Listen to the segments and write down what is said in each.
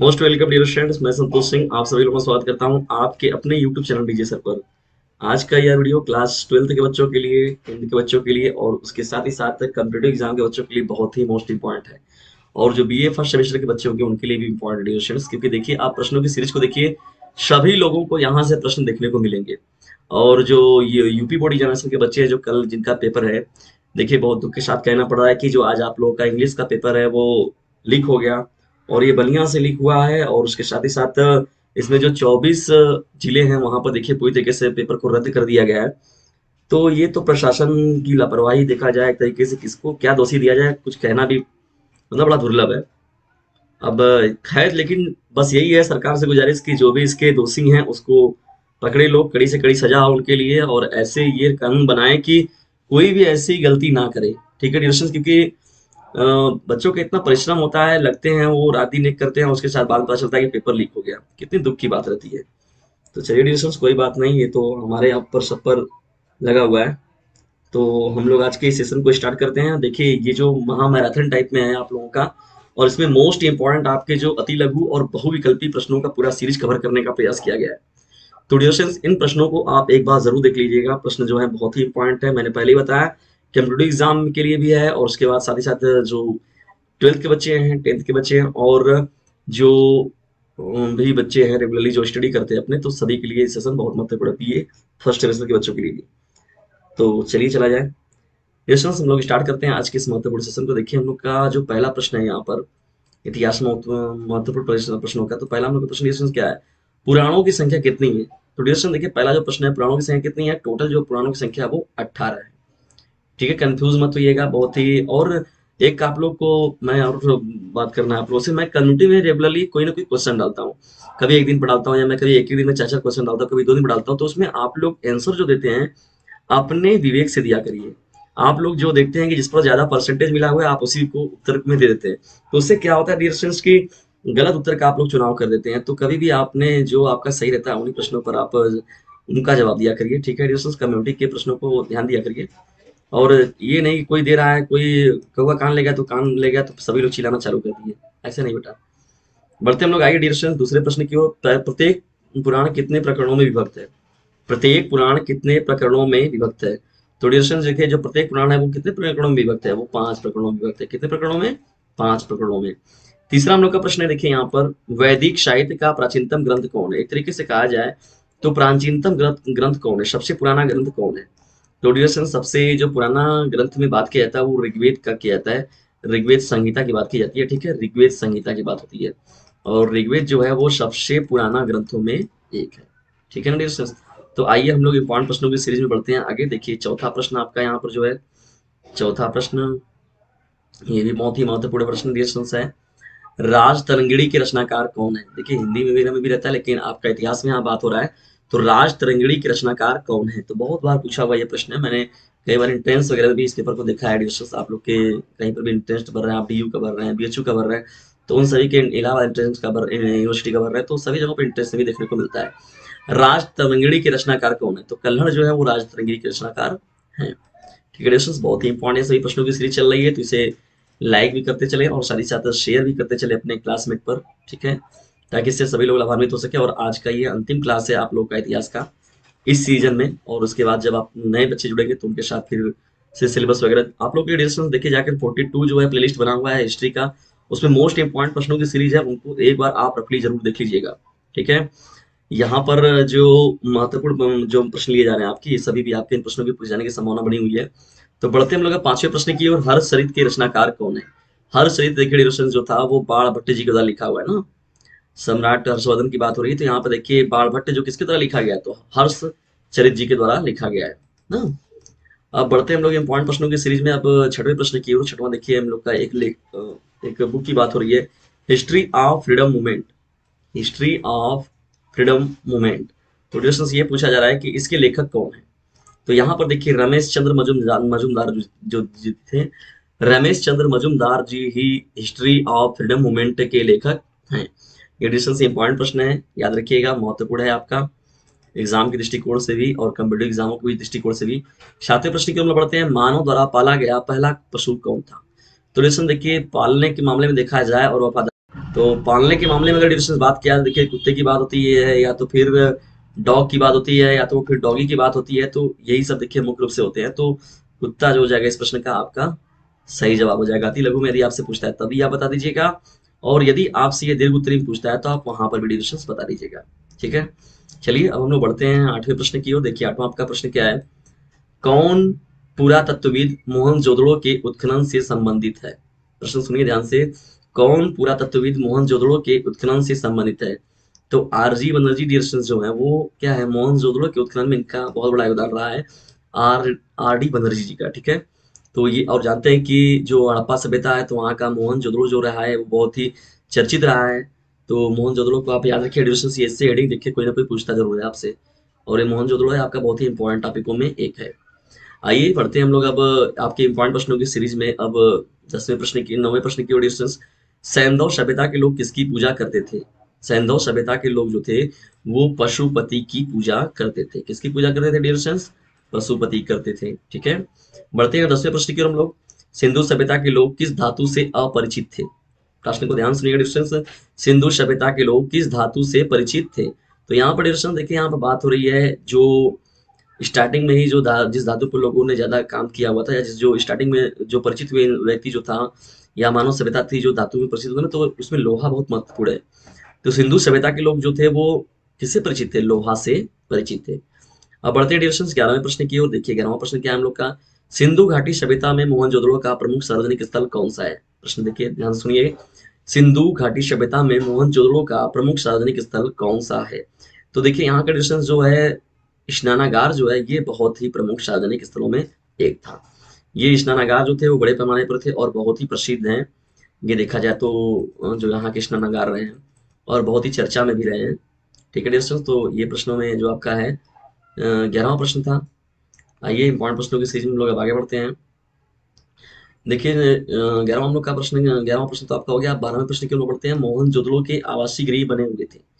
Most welcome dear students, मैं संतोष सिंह आप सभी लोगों का स्वागत करता हूं आपके अपने YouTube चैनल डीजे सिर पर। आज का यह वीडियो क्लास 12th के बच्चों के लिए, हिंदी के बच्चों के लिए और उसके साथ ही साथ कॉम्पिटिटिव एग्जाम के बच्चों के लिए बहुत ही मोस्ट इंपॉर्टेंट है और जो बीए फर्स्ट सेमेस्टर के बच्चे होंगे उनके लिए भी इंपॉर्टेंट डियर स्टूडेंट्स, क्योंकि देखिए आप प्रश्नों की सीरीज को देखिए, सभी लोगों को यहाँ से प्रश्न देखने को मिलेंगे। और जो ये यूपी बोर्ड एग्जामिनेशन के बच्चे हैं जो कल जिनका पेपर है, देखिए बहुत दुख के साथ कहना पड़ रहा है कि जो आज आप लोगों का इंग्लिश का पेपर है वो लीक हो गया और ये बलिया से लीक हुआ है और उसके साथ ही साथ इसमें जो 24 जिले हैं वहां पर देखिए पूरी तरीके से पेपर को रद्द कर दिया गया है। तो ये तो प्रशासन की लापरवाही देखा जाए एक तरीके से, किसको क्या दोषी दिया जाए कुछ कहना भी मतलब बड़ा दुर्लभ है। अब खैर लेकिन बस यही है सरकार से गुजारिश की जो भी इसके दोषी हैं उसको पकड़े लोग, कड़ी से कड़ी सजा उनके लिए और ऐसे ये कानून बनाए कि कोई भी ऐसी गलती ना करे। ठीक है डिस्टर्स, क्योंकि बच्चों का इतना परिश्रम होता है, लगते हैं वो रात दिन एक करते हैं, उसके साथ बाद पता चलता है कि पेपर लीक हो गया, कितनी दुख की बात रहती है। तो चलिए डिस्टर्स कोई बात नहीं, ये तो हमारे यहाँ पर सब पर लगा हुआ है। तो हम लोग आज के इस सेशन को स्टार्ट करते हैं। देखिए ये जो महामैराथन टाइप में है आप लोगों का और इसमें मोस्ट इंपॉर्टेंट आपके जो अति लघु और बहुविकल्पी प्रश्नों का पूरा सीरीज कवर करने का प्रयास किया गया है। तो डिस्टर्स इन प्रश्नों को आप एक बार जरूर देख लीजिएगा, प्रश्न जो है बहुत ही इंपॉर्टेंट है। मैंने पहले ही बताया कॉम्पिटिटिव एग्जाम के लिए भी है और उसके बाद साथ ही साथ जो 12th के बच्चे हैं, 10th के बच्चे हैं और जो भी बच्चे हैं रेगुलरली जो स्टडी करते हैं अपने, तो सभी के लिए ये सेशन बहुत महत्वपूर्ण है फर्स्ट सेमेस्टर के बच्चों के लिए भी। तो चलिए चला जाए डिस्कशन, हम लोग स्टार्ट करते हैं आज के इस महत्वपूर्ण सेशन को। देखिए हम लोग का जो पहला प्रश्न है यहाँ पर इतिहास में महत्वपूर्ण प्रश्नों का, तो पहला हम लोग का प्रश्न डिस्कशन क्या है, पुराणों की संख्या कितनी है। तो डिस्कशन देखिए पहला जो प्रश्न है पुराणों की संख्या कितनी है, टोटल जो पुराणों की संख्या है वो 18 है। ठीक है कंफ्यूज मत होइएगा बहुत ही। और एक आप लोग को मैं और बात करना है आप लोगों से, मैं कम्युनिटी में रेगुलरली कोई ना कोई क्वेश्चन डालता हूँ, कभी एक दिन पर डालता हूँ या मैं कभी एक ही दिन में 4-4 क्वेश्चन डालता हूँ, कभी 2 दिन पर डालता हूँ। तो उसमें आप लोग आंसर जो देते हैं अपने विवेक से दिया करिए, आप लोग जो देखते हैं कि जिस पर ज्यादा परसेंटेज मिला हुआ है आप उसी को उत्तर में दे देते हैं। तो उससे क्या होता है डियर स्टूडेंट्स की गलत उत्तर का आप लोग चुनाव कर देते हैं। तो कभी भी आपने जो आपका सही रहता है उन्हीं प्रश्नों पर आप उनका जवाब दिया करिए। ठीक है डियर स्टूडेंट्स, कम्युनिटी के प्रश्नों को ध्यान दिया करिए और ये नहीं कोई दे रहा है कोई कौवा कान ले गया तो सभी लोग चिल्लाना चालू कर दिए, ऐसा नहीं बेटा। बढ़ते हम लोग आगे डियर स्टूडेंट्स दूसरे प्रश्न की ओर, प्रत्येक पुराण कितने प्रकरणों में विभक्त है। प्रत्येक पुराण कितने प्रकरणों में विभक्त है। तो डियर स्टूडेंट्स देखिए जो प्रत्येक पुराण है वो कितने प्रकरणों में विभक्त है, वो 5 प्रकरणों में विभक्त है। कितने प्रकरणों में, 5 प्रकरणों में। तीसरा हम लोग का प्रश्न है देखिए यहाँ पर, वैदिक साहित्य का प्राचीनतम ग्रंथ कौन है। एक तरीके से कहा जाए तो प्राचीनतम ग्रंथ कौन है, सबसे पुराना ग्रंथ कौन है। तो डियर सबसे जो पुराना ग्रंथ में बात किया जाता है वो ऋग्वेद का किया जाता है, ऋग्वेद संहिता की बात की जाती है। ठीक है ऋग्वेद संहिता की बात होती है और ऋग्वेद जो है वो सबसे पुराना ग्रंथों में एक है। ठीक है ना डियर, तो आइए हम लोग इंपॉर्टेंट प्रश्नों की सीरीज में बढ़ते हैं आगे। देखिए चौथा प्रश्न आपका यहाँ पर जो है, चौथा प्रश्न ये भी बहुत ही महत्वपूर्ण प्रश्न डियर है, राजतरंगिणी के रचनाकार कौन है। देखिए हिंदी में भी रहता है लेकिन आपका इतिहास में यहाँ बात हो रहा है, तो राजतरंगिणी के रचनाकार कौन है। तो बहुत बार पूछा हुआ ये प्रश्न है, मैंने कई बार इंट्रेंस वगैरह भी इस पेपर को देखा है डिस्टर्स, आप लोग के कहीं पर भी इंट्रेंस भर रहे हैं, आप डी यू का भर रहे हैं, BHU का भर रहे हैं, तो उन सभी के इलाहाबाद इंट्रेंस का भर, यूनिवर्सिटी का भर रहे हैं, तो सभी जगहों पर इंट्रेंस भी देखने को मिलता है। राजतरंगिणी के रचनाकार कौन है, तो कल्हण जो है वो राजतरंगिणी के रचनाकार है। ठीक है डिस्टर्स बहुत ही इंपॉर्टेंट है, सभी प्रश्नों की सीरीज चल रही है तो इसे लाइक भी करते चले और साथ ही साथ शेयर भी करते चले अपने क्लासमेट पर। ठीक है ताकि इससे सभी लोग लाभान्वित हो सके। और आज का ये अंतिम क्लास है आप लोग का इतिहास का इस सीजन में और उसके बाद जब आप नए बच्चे जुड़ेंगे तो उनके साथ फिर से सिलेबस वगैरह आप लोग के डिस्कशन देखिए जाकर 42 जो है प्लेलिस्ट बना हुआ है हिस्ट्री का, उसमें मोस्ट इंपॉर्टेंट प्रश्नों की सीरीज है, उनको एक बार आप रफली जरूर देख लीजिएगा। ठीक है यहाँ पर जो महत्वपूर्ण जो प्रश्न लिए जा रहे हैं आपकी सभी भी आपके इन प्रश्नों के पूछे जाने की संभावना बनी हुई है। तो बढ़ते हम लोग 5वें प्रश्न की और, हर्षचरित के रचनाकार कौन है। हर्षचरित देखिए जो था वो बाणभट्ट जी के द्वारा लिखा हुआ है ना, सम्राट हर्षवर्धन की बात हो रही है तो यहाँ पर देखिए बाणभट्ट जो किसके द्वारा लिखा गया, तो हर्षचरित जी के द्वारा लिखा गया है ना। अब बढ़ते हैं हम लोग इंपॉर्टेंट प्रश्नों की सीरीज में, अब 6वें प्रश्न की ओर। 6वां देखिए हम लोग का एक बुक की बात हो रही है, history of freedom movement, history of freedom movement. तो डिस्कशन ये पूछा जा रहा है कि इसके लेखक कौन है। तो यहाँ पर देखिए रमेश चंद्र मजुमदार जो थे, रमेश चंद्र मजुमदार जी ही हिस्ट्री ऑफ फ्रीडम मूवमेंट के लेखक हैं। ये डिस्कशन से इंपॉर्टेंट प्रश्न है, याद रखिएगा महत्वपूर्ण है आपका एग्जाम के दृष्टिकोण से भी और कम्पिटेटिव एग्जामों के दृष्टिकोण से भी। 7वें प्रश्न की ओर हम बढ़ते हैं, मानव द्वारा पाला गया पहला पशु कौन था। तो डिस्कशन देखिए पालने के मामले में देखा जाए और वफादार तो पालने के मामले में अगर डिफरेंस बात किया, देखिए कुत्ते की बात होती है या तो फिर डॉग की बात होती है या तो फिर डॉगी की बात होती है, तो यही सब देखिए मुख्य रूप से होते हैं। तो कुत्ता जो हो जाएगा इस प्रश्न का आपका सही जवाब हो जाएगा। अति लघु में यदि आपसे पूछता है तभी आप बता दीजिएगा, और यदि आपसे ये दीर्घ उत्तरीय पूछता है तो आप वहां पर भी डिफरेंस बता दीजिएगा। ठीक है, चलिए अब हम लोग बढ़ते हैं आठवें प्रश्न की ओर। देखिए आठवां आपका प्रश्न क्या है, कौन पुरातत्वविद मोहनजोदड़ो के उत्खनन से संबंधित है? प्रश्न सुनिए ध्यान से, कौन पुरातत्वविद मोहनजोदड़ो के उत्खनन से संबंधित है? तो आरजी बनर्जी डियरसेंस जो है वो क्या है, मोहनजोदड़ो के उत्खनन में इनका बहुत बड़ा योगदान रहा है, आर डी बनर्जी जी का। ठीक है, तो ये और जानते हैं कि जो हड़प्पा सभ्यता है तो वहाँ का मोहनजोदड़ो जो रहा है वो बहुत ही चर्चित रहा है। तो मोहनजोदड़ो को आप याद रखिए, डियरसेंस इससे हेडिंग देखिए कोई ना कोई पूछता जरूर है आपसे, और ये मोहनजोदड़ो है आपका बहुत ही इंपॉर्टेंट टॉपिकों में एक है। आइए पढ़ते हैं हम लोग अब आपके इंपॉर्टेंट प्रश्नों की सीरीज में। अब 10वें प्रश्न की, 9वें प्रश्न की ओर। सैंधव सभ्यता के लोग किसकी पूजा करते थे? सैंधव सभ्यता के लोग जो थे वो पशुपति की पूजा करते थे। किसकी पूजा करते थे डियर स्टूडेंट्स? पशुपति करते थे। ठीक है, बढ़ते हैं 10वें प्रश्न की ओर हम लोग। सिंधु सभ्यता के लोग किस धातु से अपरिचित थे? प्रश्न को ध्यान सुनिएगा डियर स्टूडेंट्स, सिंधु सभ्यता के लोग किस धातु से परिचित थे? तो यहाँ पर डियर स्टूडेंट्स देखिए यहाँ पर बात हो रही है जो स्टार्टिंग में ही जो जिस धातु पर लोगों ने ज्यादा काम किया हुआ था, या जिस जो स्टार्टिंग में जो परिचित हुए व्यक्ति जो था या मानव सभ्यता थी जो धातु में परिचित हुआ ना, तो उसमें लोहा बहुत महत्वपूर्ण है। तो सिंधु सभ्यता के लोग जो थे वो किससे परिचित थे? लोहा से परिचित थे। अब बढ़ते हैं डिस्टेंस 11वें प्रश्न की ओर। देखिए 11वां प्रश्न क्या है हम लोग का, सिंधु घाटी सभ्यता में मोहनजोदड़ो का प्रमुख सार्वजनिक स्थल कौन सा है? प्रश्न देखिए ध्यान सुनिए, सिंधु घाटी सभ्यता में मोहनजोदड़ो का प्रमुख सार्वजनिक स्थल कौन सा है? तो देखिये यहाँ का डिस्टेंस जो है स्नानागार जो है ये बहुत ही प्रमुख सार्वजनिक स्थलों में एक था। ये स्नानागार जो थे वो बड़े पैमाने पर थे और बहुत ही प्रसिद्ध हैं। ये देखा जाए तो जो यहाँ के स्नानागार रहे हैं और बहुत ही चर्चा में भी रहे हैं। ठीक है डियर, तो ये प्रश्नों में जो आपका है 11वां प्रश्न था। आइए इंपॉर्टेंट प्रश्नों की सीरीज में लोग अब आगे बढ़ते हैं। देखिए 11वां हम लोग का प्रश्न, 11वां प्रश्न तो आपका हो गया। आप 12वें प्रश्न की ओर बढ़ते हैं। मोहनजोदड़ो के आवासीय गृह बने हुए थे।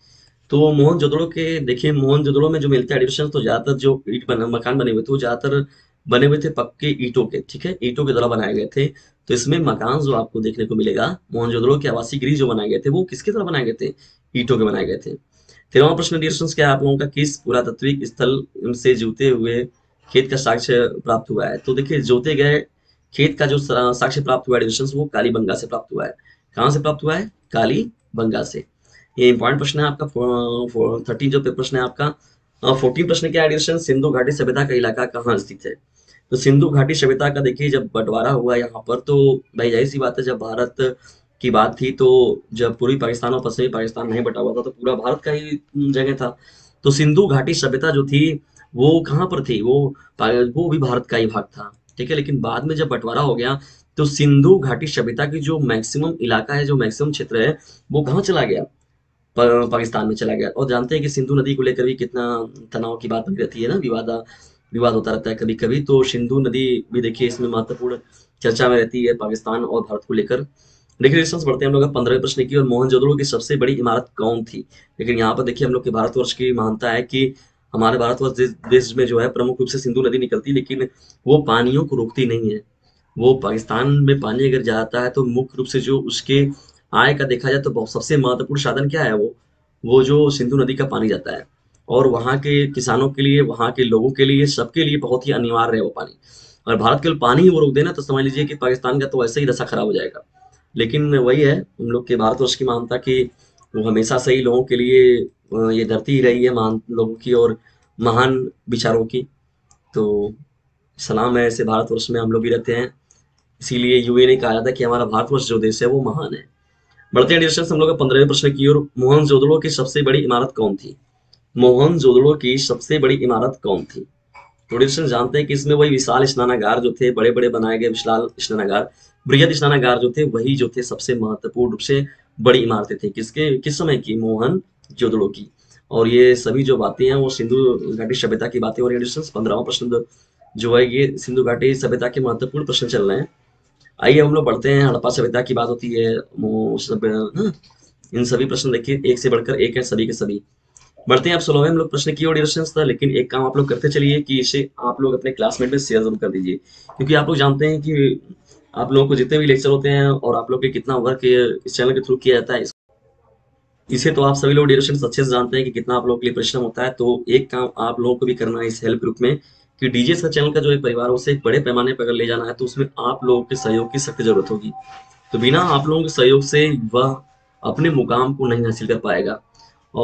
तो मोहनजोदड़ो के देखिए मोहनजोदड़ो में जो मिलता है एडिशन, तो ज्यादातर जो ईट मकान बने हुए थे वो ज्यादातर बने हुए थे पक्के ईटों के। ठीक है, ईटों के द्वारा बनाए गए थे। तो इसमें मकान जो आपको देखने को मिलेगा मोहनजोदड़ो के आवासीय गृह जो बनाए गए थे वो किसके द्वारा बनाए गए थे? ईटों के बनाए गए थे। 13वां प्रश्न डिस्टेंस क्या है आप लोगों का, किस पुरातत्विक स्थल से जोते हुए खेत का साक्ष्य प्राप्त हुआ है? तो देखिये जोते गए खेत का जो साक्ष्य प्राप्त हुआ है डिस्टेंस वो कालीबंगा से प्राप्त हुआ है। कहाँ से प्राप्त हुआ है? कालीबंगा से। ये इंपॉर्टेंट प्रश्न है आपका 13 जो प्रश्न है आपका। 14 प्रश्न क्या है, सिंधु घाटी सभ्यता का इलाका कहाँ स्थित है? तो सिंधु घाटी सभ्यता का देखिए जब बंटवारा हुआ यहाँ पर, तो भाई जाहिर सी बात है जब भारत की बात थी तो जब पूर्वी पाकिस्तान और पश्चिमी पाकिस्तान नहीं बटा हुआ था तो पूरा भारत का ही जगह था। तो सिंधु घाटी सभ्यता जो थी वो कहाँ पर थी? वो भी भारत का ही भाग था। ठीक है, लेकिन बाद में जब बंटवारा हो गया तो सिंधु घाटी सभ्यता की जो मैक्सिमम इलाका है, जो मैक्सिमम क्षेत्र है, वो कहाँ चला गया? पाकिस्तान में चला गया। और जानते हैं कि सिंधु नदी को लेकर भी कितना तनाव की बात रहती है ना, विवाद होता रहता है कभी कभी। तो सिंधु नदी भी देखिए इसमें महत्वपूर्ण चर्चा में रहती है पाकिस्तान और भारत को लेकर। देखिए डिस्टेंस बढ़ते हैं हम लोग 15वें प्रश्न की और। मोहनजोदड़ो की सबसे बड़ी इमारत कौन थी? लेकिन यहाँ पर देखिए हम लोग के भारतवर्ष की महानता है कि हमारे भारतवर्ष देश में जो है प्रमुख रूप से सिंधु नदी निकलती है, लेकिन वो पानियों को रोकती नहीं है। वो पाकिस्तान में पानी अगर जाता है तो मुख्य रूप से जो उसके आय का देखा जाए तो सबसे महत्वपूर्ण साधन क्या है? वो जो सिंधु नदी का पानी जाता है, और वहाँ के किसानों के लिए, वहाँ के लोगों के लिए, सबके लिए बहुत ही अनिवार्य है वो पानी। और भारत के पानी ही वो रोक देना तो समझ लीजिए कि पाकिस्तान का तो ऐसे ही दशा खराब हो जाएगा। लेकिन वही है हम लोग के भारतवर्ष की महानता कि वो हमेशा से ही लोगों के लिए ये धरती ही रही है महान लोगों की और महान विचारों की। तो सलाम है ऐसे भारतवर्ष में हम लोग भी रहते हैं, इसीलिए यूए ने कहा जाता है कि हमारा भारतवर्ष जो देश है वो महान है। बढ़ते हैं डिस्टेंस हम लोग 15वें प्रश्न की ओर। मोहनजोदड़ो की सबसे बड़ी इमारत कौन थी? मोहनजोदड़ो की सबसे बड़ी इमारत कौन थी? तो डिस्टेंस जानते हैं कि इसमें वही विशाल स्नानागार जो थे, बड़े बड़े बनाए गए विशाल स्नानागार, बृहद स्नानागार जो थे वही जो थे सबसे महत्वपूर्ण रूप से बड़ी इमारतें थी। किसके किस समय की? मोहनजोदड़ो की। और ये सभी जो बातें हैं वो सिंधु घाटी सभ्यता की बातें हो रही है डिस्टेंस। 15वां प्रश्न जो है ये सिंधु घाटी सभ्यता के महत्वपूर्ण प्रश्न चल रहे हैं। आइए हम लोग बढ़ते हैं, हड़प्पा सभ्यता की बात होती है इन सभी प्रश्न देखिए एक से बढ़कर एक है सभी के सभी। बढ़ते हैं आप 16वें हम लोग प्रश्न की ओर डिस्टेंस। लेकिन एक काम आप लोग करते चलिए कि इसे आप लोग अपने क्लासमेट में शेयर जरूर कर दीजिए, क्योंकि आप लोग जानते हैं कि आप लोगों को जितने भी लेक्चर होते हैं और आप लोग के कितना वर्क इस चैनल के थ्रू किया जाता है। इसे तो आप सभी लोग डियर स्टूडेंट्स अच्छे से जानते हैं कि कितना आप लोगों के लिए परिश्रम होता है। तो एक काम आप लोगों को भी करना है इस हेल्प ग्रुप में कि डीजे सर चैनल का जो एक परिवार उसे एक बड़े पैमाने पर अगर ले जाना है तो उसमें आप लोगों के सहयोग की सख्त जरूरत होगी। तो बिना आप लोगों के सहयोग से वह अपने मुकाम को नहीं हासिल कर पाएगा।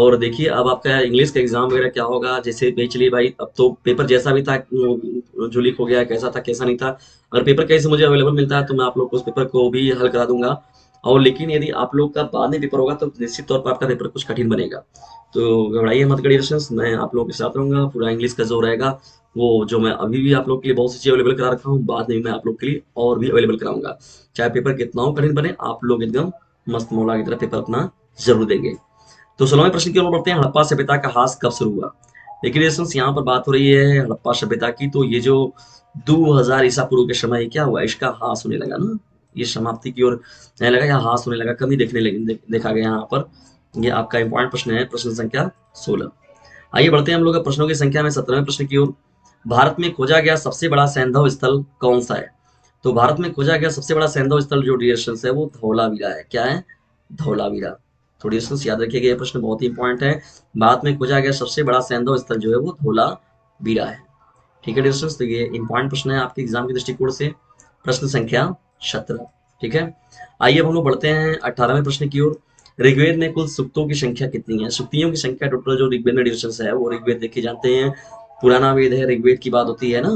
और देखिए अब आपका इंग्लिश का एग्जाम वगैरह क्या होगा, जैसे चलिए भाई अब तो पेपर जैसा भी था जो लीक हो गया कैसा था कैसा नहीं था, अगर पेपर कैसे मुझे अवेलेबल मिलता है तो मैं आप लोग को उस पेपर को भी हल करा दूंगा। और लेकिन यदि आप लोग का बाद में पेपर होगा तो निश्चित तौर पर आपका पेपर कुछ कठिन बनेगा। तो घबराइए मत करिए स्टूडेंट्स, मैं आप लोगों के साथ रहूंगा। पूरा इंग्लिश का जो रहेगा वो जो मैं अभी भी आप लोग के लिए बहुत सी चीजें अवेलेबल करा रखा हूँ, बाद में मैं आप लोग के लिए और भी अवेलेबल कराऊंगा। चाहे पेपर कितना हो कठिन बने, आप लोग एकदम मस्त मौला की तरह पेपर अपना जरूर देंगे। तो 16वें प्रश्न की ओर बढ़ते हैं। हड़प्पा सभ्यता का ह्रास कब शुरू हुआ? देखिए स्टूडेंट्स यहाँ पर बात हो रही है हड़प्पा सभ्यता की। तो ये जो 2000 ईसा पूर्व के समय क्या हुआ, इसका ह्रास होने लगा ना, ये समाप्ति की ओर नहीं लगा, यहाँ ह्रास होने लगा, कमी देखने लगी देखा गया यहाँ पर। ये आपका इंपॉर्टेंट प्रश्न है, प्रश्न संख्या 16। आइए बढ़ते हैं हम लोग का प्रश्नों की संख्या में 17वें प्रश्न की ओर। भारत में खोजा गया सबसे बड़ा सैंधव स्थल कौन सा है? तो भारत में खोजा गया सबसे बड़ा सैंधव स्थल जो डियर स्टूडेंट्स है वो धौलावीरा है। क्या है? धौलावीरा। तो डियर स्टूडेंट्स याद रखिएगा ये प्रश्न बहुत ही इंपॉर्टेंट है। भारत में खोजा गया सबसे बड़ा सैंधव स्थल जो है वो धौलावीरा है। ठीक है डियर स्टूडेंट्स, तो ये इंपॉर्टेंट प्रश्न है आपके एग्जाम के दृष्टिकोण से, प्रश्न संख्या 17। ठीक है आइए अब हम लोग बढ़ते हैं 18वें प्रश्न की ओर। ऋग्वेद में कुल सूक्तों की संख्या कितनी है? सूक्तियों की संख्या टोटल जो ऋग्वेद में डिविजन है वो, ऋग्वेद देखे जानते हैं पुराना वेद है, ऋग्वेद की बात होती है ना,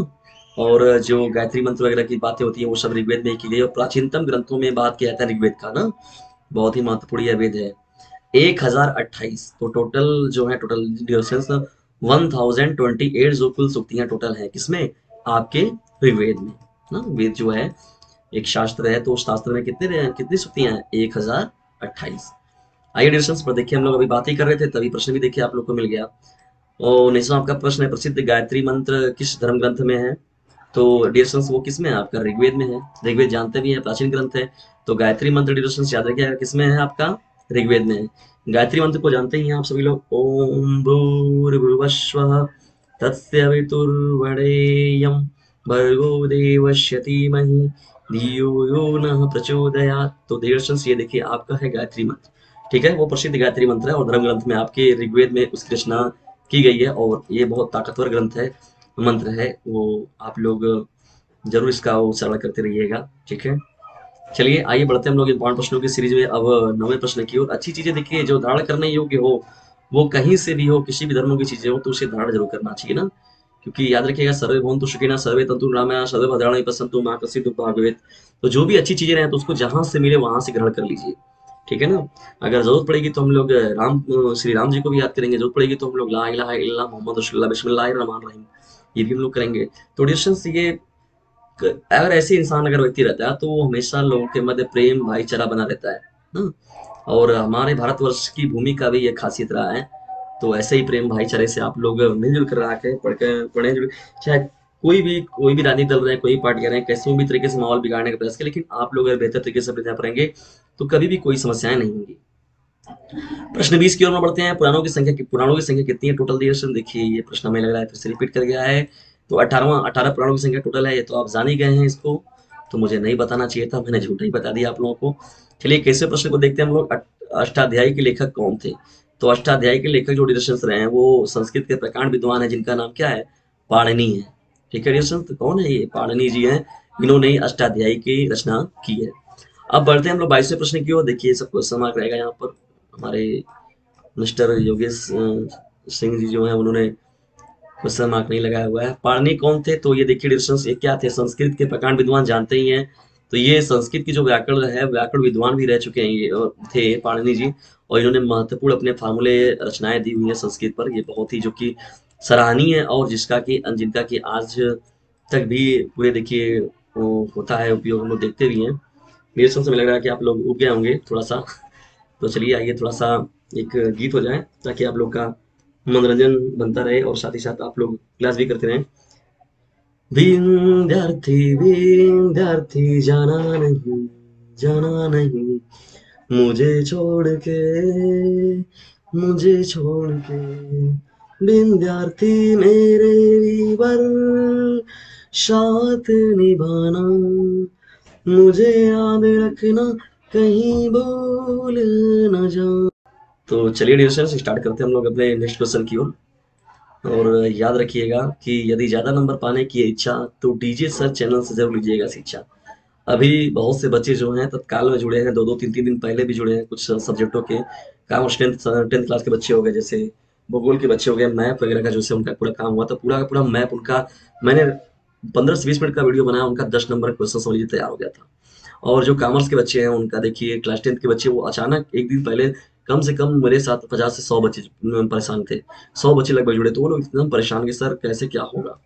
और जो गायत्री मंत्र वगैरह की बातें होती है वो सब ऋग्वेद में की गई है। और प्राचीनतम ग्रंथों में बात किया जाता है ऋग्वेद का ना, बहुत ही महत्वपूर्ण यह वेद है। 1028 तो टोटल जो है टोटल डिविजन 1028 जो कुल सूक्तियाँ टोटल है किसमें, आपके ऋग्वेद में ना। वेद जो है एक शास्त्र है, तो शास्त्र में कितनी सूक्तियां हैं? 1028। आइए डिस्कशन पर देखिए, हम लोग अभी बात ही कर रहे थे तभी प्रश्न भी देखिए आप लोग को मिल गया। और 19वां आपका प्रश्न है, प्रसिद्ध गायत्री मंत्र किस धर्म ग्रंथ में है? तो डिस्कशन वो किस में है? आपका ऋग्वेद में है। ऋग्वेद जानते भी हैं प्राचीन ग्रंथ है, तो गायत्री मंत्र डिस्कशन याद रखिएगा किसमें है, आपका ऋग्वेद में है। गायत्री मंत्र को जानते ही हैं आप सभी लोग, ओम भूर्भुवस्वः तस्य वितुर्वरेण्यं भर्गो देवस्य धीमहि यो न प्रचोदयात्। तो डिस्कशन ये देखिए आपका है गायत्री मंत्र। ठीक है वो प्रसिद्ध गायत्री मंत्र है और धर्म ग्रंथ में आपके ऋग्वेद में उसकी रचना की गई है और ये बहुत ताकतवर ग्रंथ है, मंत्र है वो, आप लोग जरूर इसका उच्चारण करते रहिएगा। ठीक है चलिए आइए बढ़ते हम लोग इंपॉर्टेंट प्रश्नों की सीरीज में अब 9वें प्रश्न की ओर। अच्छी चीजें देखिए जो धारण करने योग्य हो, वो कहीं से भी हो, किसी भी धर्मों की चीजें हो तो उसे धारण जरूर करना चाहिए ना, क्योंकि याद रखिएगा सर्वे भवन्तु सुखिनः सर्वे तन्तु निरामयाः सर्वे भद्राणि पश्यन्तु मा कश्चित् दुःखं भवेत्। तो जो भी अच्छी चीजें रहें तो उसको जहां से मिले वहां से ग्रहण कर लीजिए। ठीक है ना, अगर जरूरत पड़ेगी तो हम लोग श्री राम जी को भी याद करेंगे, जरूरत पड़ेगी तो हम लोग ला इलाहा इल्लल्लाह मोहम्मद रसूलुल्लाह बिस्मिल्लाहिर रहमानिर रहीम ये भी हम लोग करेंगे। तो डिस्कशन ये अगर ऐसे इंसान अगर व्यक्ति रहता है तो वो हमेशा लोगों के मध्य प्रेम भाईचारा बना रहता है ना, और हमारे भारतवर्ष की भूमि का भी ये खासियत रहा है। तो ऐसे ही प्रेम भाईचारे से आप लोग मिलजुल कर रहा के पढ़े जुड़े, चाहे कोई भी राजनीतिक दल रहे, कोई पार्टी रहे, कैसे भी तरीके से माहौल बिगाड़ने का प्रयास करें, लेकिन आप लोग अगर बेहतर तरीके से अपने पढ़ेंगे तो कभी भी कोई समस्याएं नहीं होंगी। प्रश्न 20 की ओर में बढ़ते हैं। पुराणों की संख्या कितनी है टोटल? देखिए ये प्रश्न हमें लग रहा है फिर से रिपीट कर गया है। तो 18 पुराणों की संख्या टोटल है, ये तो आप जान ही गए हैं, इसको तो मुझे नहीं बताना चाहिए था, मैंने झूठा ही बता दिया आप लोगों को। चलिए कैसे प्रश्न को देखते हैं हम लोग। अष्टाध्यायी के लेखक कौन थे? तो अष्टाध्यायी के लेखक जो डिस्कशन रहे हैं वो संस्कृत के प्रकांड विद्वान है जिनका नाम क्या है, पाणिनि है। ठीक है डिस्कशन तो कौन है ये? पाणिनि जी हैं, इन्होंने अष्टाध्यायी की रचना की है। अब बढ़ते हैं हम लोग 22वें प्रश्न की ओर। देखिए सब कुछ समाग रहेगा यहाँ पर, हमारे मिस्टर योगेश सिंह जी जो है उन्होंने क्वेश्चन मार्क नहीं लगाया हुआ है। पाणिनि कौन थे? तो ये देखिए डिस्कशन ये क्या थे, संस्कृत के प्रकांड विद्वान जानते ही हैं, तो ये संस्कृत की जो व्याकरण है व्याकरण विद्वान भी रह चुके हैं ये थे पाणिनि जी, और इन्होंने महत्वपूर्ण अपने फार्मूले रचनाएं दी हुई हैं संस्कृत पर, ये बहुत ही जो कि सराहनीय है और जिनका कि आज तक भी पूरे देखिए होता है उपयोग, हम लोग देखते भी हैं। मेरे सुन से लग रहा है कि आप लोग उग गए होंगे थोड़ा सा, तो चलिए आइए थोड़ा सा एक गीत हो जाए ताकि आप लोग का मनोरंजन बनता रहे और साथ ही साथ आप लोग क्लास भी करते रहें। विद्यार्थी जाना नहीं मुझे छोड़ के विद्यार्थी मेरे वीवर साथ निभाना, मुझे याद रखना कहीं भूल न जाना। तो चलिए डियर स्टूडेंट्स, स्टार्ट करते हैं हम लोग अपने नेक्स्ट क्वेश्चन की ओर। और याद रखिएगा कि यदि ज़्यादा नंबर पाने की इच्छा तो डीजे सर चैनल से जरूर लीजिएगा शिक्षा। अभी बहुत से बच्चे जो हैं तत्काल में जुड़े हैं, दो तीन दिन पहले भी जुड़े हैं कुछ सब्जेक्टों के। काम 10th क्लास के बच्चे हो गए, जैसे भूगोल के बच्चे हो गए, मैप वगैरह का जो उनका पूरा काम हुआ था, पूरा का पूरा मैप उनका मैंने 15 से 20 मिनट का वीडियो बनाया, उनका 10 नंबर क्वेश्चन समझिए तैयार हो गया था। और जो कॉमर्स के बच्चे हैं उनका देखिए क्लास 10th के बच्चे, वो अचानक एक दिन पहले कम से कम मेरे साथ 50 से 100 बच्चे परेशान थे, 100 बच्चे लगभग जुड़े, तो वो लोग एकदम परेशान के सर कैसे क्या होगा।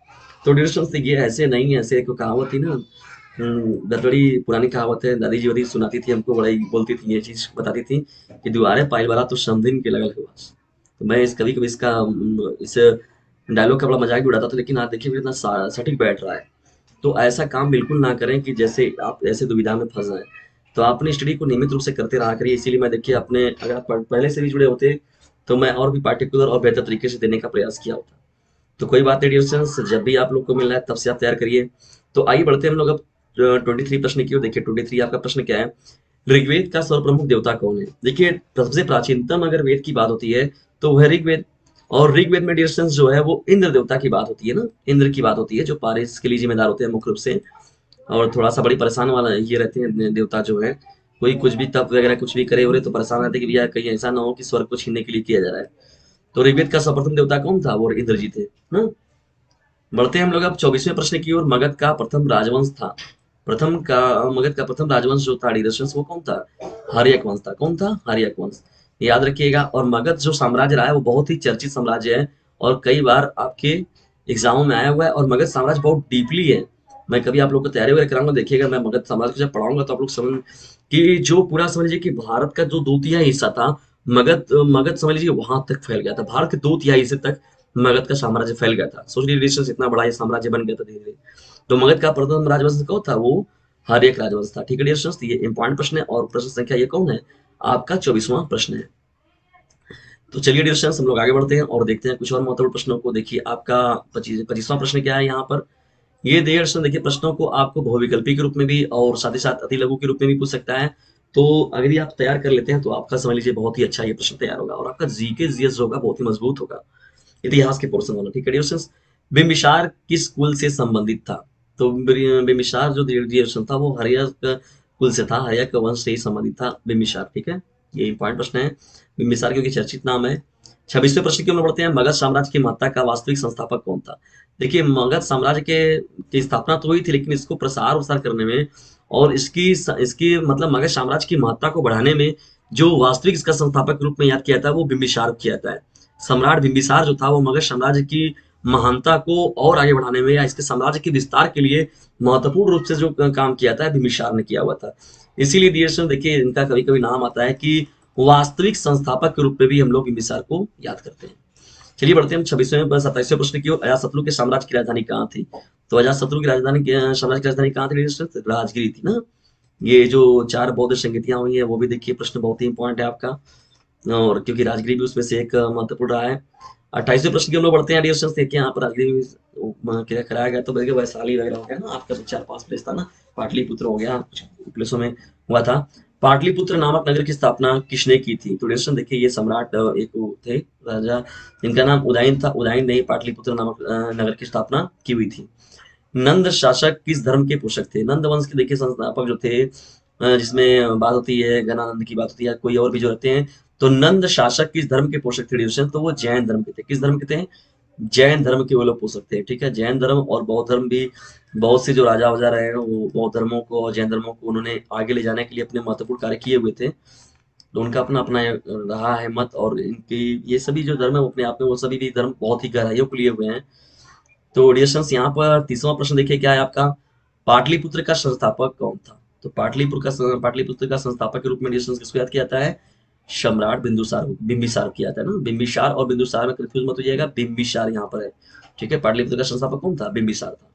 तो डिस्टर्स ये ऐसे नहीं है, ऐसे एक कहावत थी ना, बड़ी पुरानी कहावत है, दादी जी वादी सुनाती थी हमको, बड़ा बोलती थी, ये चीज़ बताती थी कि दुआरे पायल वाला तो समधिन के लगल हुआ। तो मैं इस कभी कभी इसका इस डायलॉग का बड़ा मजाक भी उड़ाता था, लेकिन आज देखिए इतना सटीक बैठ रहा है। तो ऐसा काम बिल्कुल ना करें कि जैसे आप ऐसे दुविधा में फंस जाए। तो आपने स्टडी को नियमित रूप से करते रहा करिए। इसीलिए मैं देखिए अपने अगर आप पहले से भी जुड़े होते तो मैं और भी पार्टिकुलर और बेहतर तरीके से देने का प्रयास किया होता। तो कोई बात नहीं डियर, जब भी आप लोग को मिल रहा है तब से आप तैयार करिए। तो आइए बढ़ते हैं हम लोग अब 23 प्रश्न की ओर। देखिए 23 आपका प्रश्न क्या है, ऋग्वेद का सर्वप्रमुख देवता कौन है। देखिए सबसे प्राचीनतम अगर वेद की बात होती है तो वह ऋग्वेद, और ऋग्वेद में डियर जो है वो इंद्र देवता की बात होती है ना, इंद्र की बात होती है जो पारिस के लिए जिम्मेदार होते हैं मुख्य रूप से, और थोड़ा सा बड़ी परेशान वाला ये रहते हैं देवता जो है। कोई कुछ भी तप वगैरह कुछ भी करे हो रहे तो परेशान रहते कि भैया कहीं ऐसा ना हो कि स्वर्ग को छीनने के लिए किया जा रहा है। तो ऋग्वेद का सर्वप्रथम देवता कौन था, वो इंद्र जी थे ना। बढ़ते हैं हम लोग अब 24वें प्रश्न की ओर। मगध का प्रथम राजवंश जो था डियर, वो कौन था, हर्यक वंश था। कौन था, हर्यक वंश, याद रखिएगा। और मगध जो साम्राज्य रहा है वो बहुत ही चर्चित साम्राज्य है और कई बार आपके एग्जामों में आया हुआ है। और मगध साम्राज्य बहुत डीपली है, मैं कभी आप लोग को तैयारी वगैरह कराऊंगा, देखिएगा मैं मगध साम्राज्य को जब पढ़ाऊंगा तो आप लोग समझ कि जो पूरा समझ लीजिए कि भारत का जो 2/3 हिस्सा था मगध समझ लीजिए वहां तक फैल गया था। भारत के 2/3 हिस्से तक मगध का साम्राज्य फैल गया था। सोचिए इतना बड़ा ये साम्राज्य बन गया था धीरे धीरे। तो मगध का प्रथम राजवंश कौन था, वो हर्यक राजवंश था। ठीक है डियर, ये इंपॉर्टेंट प्रश्न है और प्रश्न संख्या ये कौन है आपका 24वां प्रश्न है। तो चलिए डियर स्टूडेंट्स हम लोग आगे बढ़ते हैं और देखते हैं कुछ और महत्वपूर्ण प्रश्नों को। देखिए आपका 25वां प्रश्न क्या है यहाँ पर, ये डियर स्टूडेंट देखिए प्रश्नों को आपको बहुविकल्पी के रूप में भी और साथ ही साथ अति लघु के रूप में भी पूछ सकता है। तो अगर ये आप तैयार कर लेते हैं तो आपका समझ लीजिए बहुत ही अच्छा ये प्रश्न तैयार होगा और आपका जीके जीएस होगा बहुत ही मजबूत होगा, इतिहास के पोर्शन वाला। ठीक है डियर स्टूडेंट्स, बिम्बिसार किस कुल से संबंधित था। तो बिम्बिसार जो डियर स्टूडेंट था वो हर्यक कुल से था, हर्यक वंश से ही संबंधित था बिम्बिसार। ठीक है, ये इंपॉर्टेंट प्रश्न है, बिम्बिसार क्योंकि चर्चित नाम है। 26वें प्रश्न की ओर बढ़ते हैं। मगध साम्राज्य की महत्ता का वास्तविक संस्थापक कौन था। देखिए मगध साम्राज्य की स्थापना तो हुई थी, लेकिन इसको प्रसार उसार करने में और इसकी मतलब मगध साम्राज्य की महत्ता को बढ़ाने में जो वास्तविक इसका संस्थापक रूप में याद किया था वो बिम्बिसार किया जाता है। सम्राट बिम्बिसार जो था वो मगध साम्राज्य की महानता को और आगे बढ़ाने में या इसके साम्राज्य के विस्तार के लिए महत्वपूर्ण रूप से जो काम किया था बिम्बिसार ने किया हुआ था। इसीलिए डियर स्टूडेंट देखिए इनका कभी कभी नाम आता है कि वास्तविक संस्थापक के रूप में भी हम लोग बिम्बिसार को याद करते हैं। चलिए बढ़ते हैं 26वें 27वें प्रश्न की ओर। अजातशत्रु के साम्राज्य की राजधानी कहाँ थी। तो अजातशत्रु की राजधानी साम्राज्य की राजधानी कहाँ थी डियर स्टूडेंट, राजगिरी थी ना। ये जो 4 बौद्ध संहिताएं हुई है वो भी देखिए प्रश्न बहुत ही इंपॉर्टेंट है आपका, और क्योंकि राजगिरी भी उसमें से एक महत्वपूर्ण रहा है। 28वें प्रश्न की हम लोग बढ़ते हैं। यहाँ पर राजगिरी कराया गया तो बल्कि वैशाली वगैरह हो गया ना आपका, 4-5 प्लेस था ना, पाटलिपुत्र हो गया, प्लेसों में हुआ था। पाटलिपुत्र नामक नगर की स्थापना किसने की थी। तो डिस्टन देखिए ये सम्राट एक थे राजा, इनका नाम उदयन था, उदयन ने पाटलिपुत्र नामक नगर की स्थापना की हुई थी। नंद शासक किस धर्म के पोषक थे। नंद वंश के देखिए संस्थापक जो थे, जिसमें बात होती है गणानंद की बात होती है, कोई और भी जो रहते हैं, तो नंद शासक किस धर्म के पोषक थे डियर, तो वो जैन धर्म के थे। किस धर्म के थे, जैन धर्म के वो लोग पोषक थे। ठीक है, जैन धर्म और बौद्ध धर्म भी, बहुत से जो राजा वजा रहे हैं वो बौद्ध धर्मों को और जैन धर्मों को उन्होंने आगे ले जाने के लिए अपने महत्वपूर्ण कार्य किए हुए थे। तो उनका अपना अपना रहा है मत, और इनकी ये सभी जो धर्म है अपने आप में वो सभी भी धर्म बहुत ही गहराइयों को लिए हुए हैं। तो डियर यहाँ पर 30वां प्रश्न देखिए क्या है आपका, पाटलिपुत्र का संस्थापक कौन था। तो पाटलिपुत्र का संस्थापक के रूप में डियर किसको याद किया जाता है, सम्राट बिम्बिसार किया था ना। बिम्बिसार और बिंदुसार में कंफ्यूज मत हो जाएगा, बिम्बिसार यहाँ पर है। ठीक है, पाटलिपुत्र का संस्थापक कौन था, बिम्बिसार था।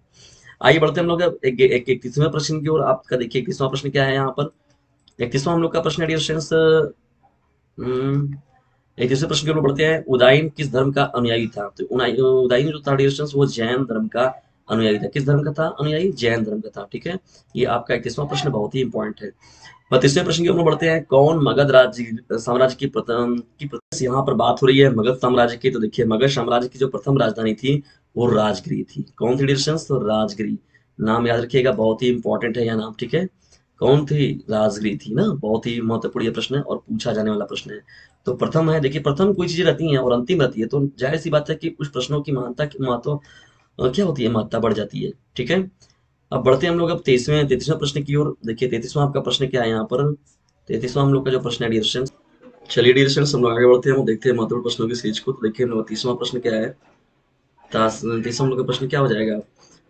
आइए बढ़ते हम लोग 31वें प्रश्न की ओर। आपका देखिए 31वां प्रश्न क्या है यहाँ पर, 31वां हम लोग का प्रश्न है डियर स्टूडेंट्स। 31वें प्रश्न की ओर बढ़ते हैं। उदयन किस धर्म का अनुयायी था। तो उदयन जो था डियर स्टूडेंट्स वो जैन धर्म का अनुयायी था। किस धर्म का था अनुयायी, जैन धर्म का था। ठीक है, ये आपका 31वां प्रश्न बहुत ही इंपॉर्टेंट है। तीसरे प्रश्न की ओर बढ़ते हैं। कौन मगध राज्य साम्राज्य की प्रथम, यहाँ पर बात हो रही है मगध साम्राज्य की, तो देखिए मगध साम्राज्य की जो प्रथम राजधानी थी वो राजगिरी थी। कौन थी डिस्टेंस, तो राजगिरी। नाम याद रखिएगा, बहुत ही इंपॉर्टेंट है यह नाम, ठीक है। कौन थी, राजगिरी थी ना, बहुत ही महत्वपूर्ण प्रश्न है और पूछा जाने वाला प्रश्न है। तो प्रथम है, देखिए प्रथम कोई चीजें रहती है और अंतिम रहती है, तो जाहिर सी बात है कि कुछ प्रश्नों की महत्ता क्या होती है, महत्ता बढ़ जाती है, ठीक है। अब बढ़ते हैं हम लोग अब 33वां प्रश्न की ओर। देखिए 33वां आपका प्रश्न क्या है, यहाँ पर 33वां हम लोग का जो प्रश्न है डियर स्टूडेंट्स। चलिए डियर स्टूडेंट्स हम लोग आगे बढ़ते हैं, हम देखते हैं महत्वपूर्ण प्रश्नों की सीरीज को। तो देखिए 30वां प्रश्न क्या है, 30वां हम लोग का प्रश्न क्या हो जाएगा,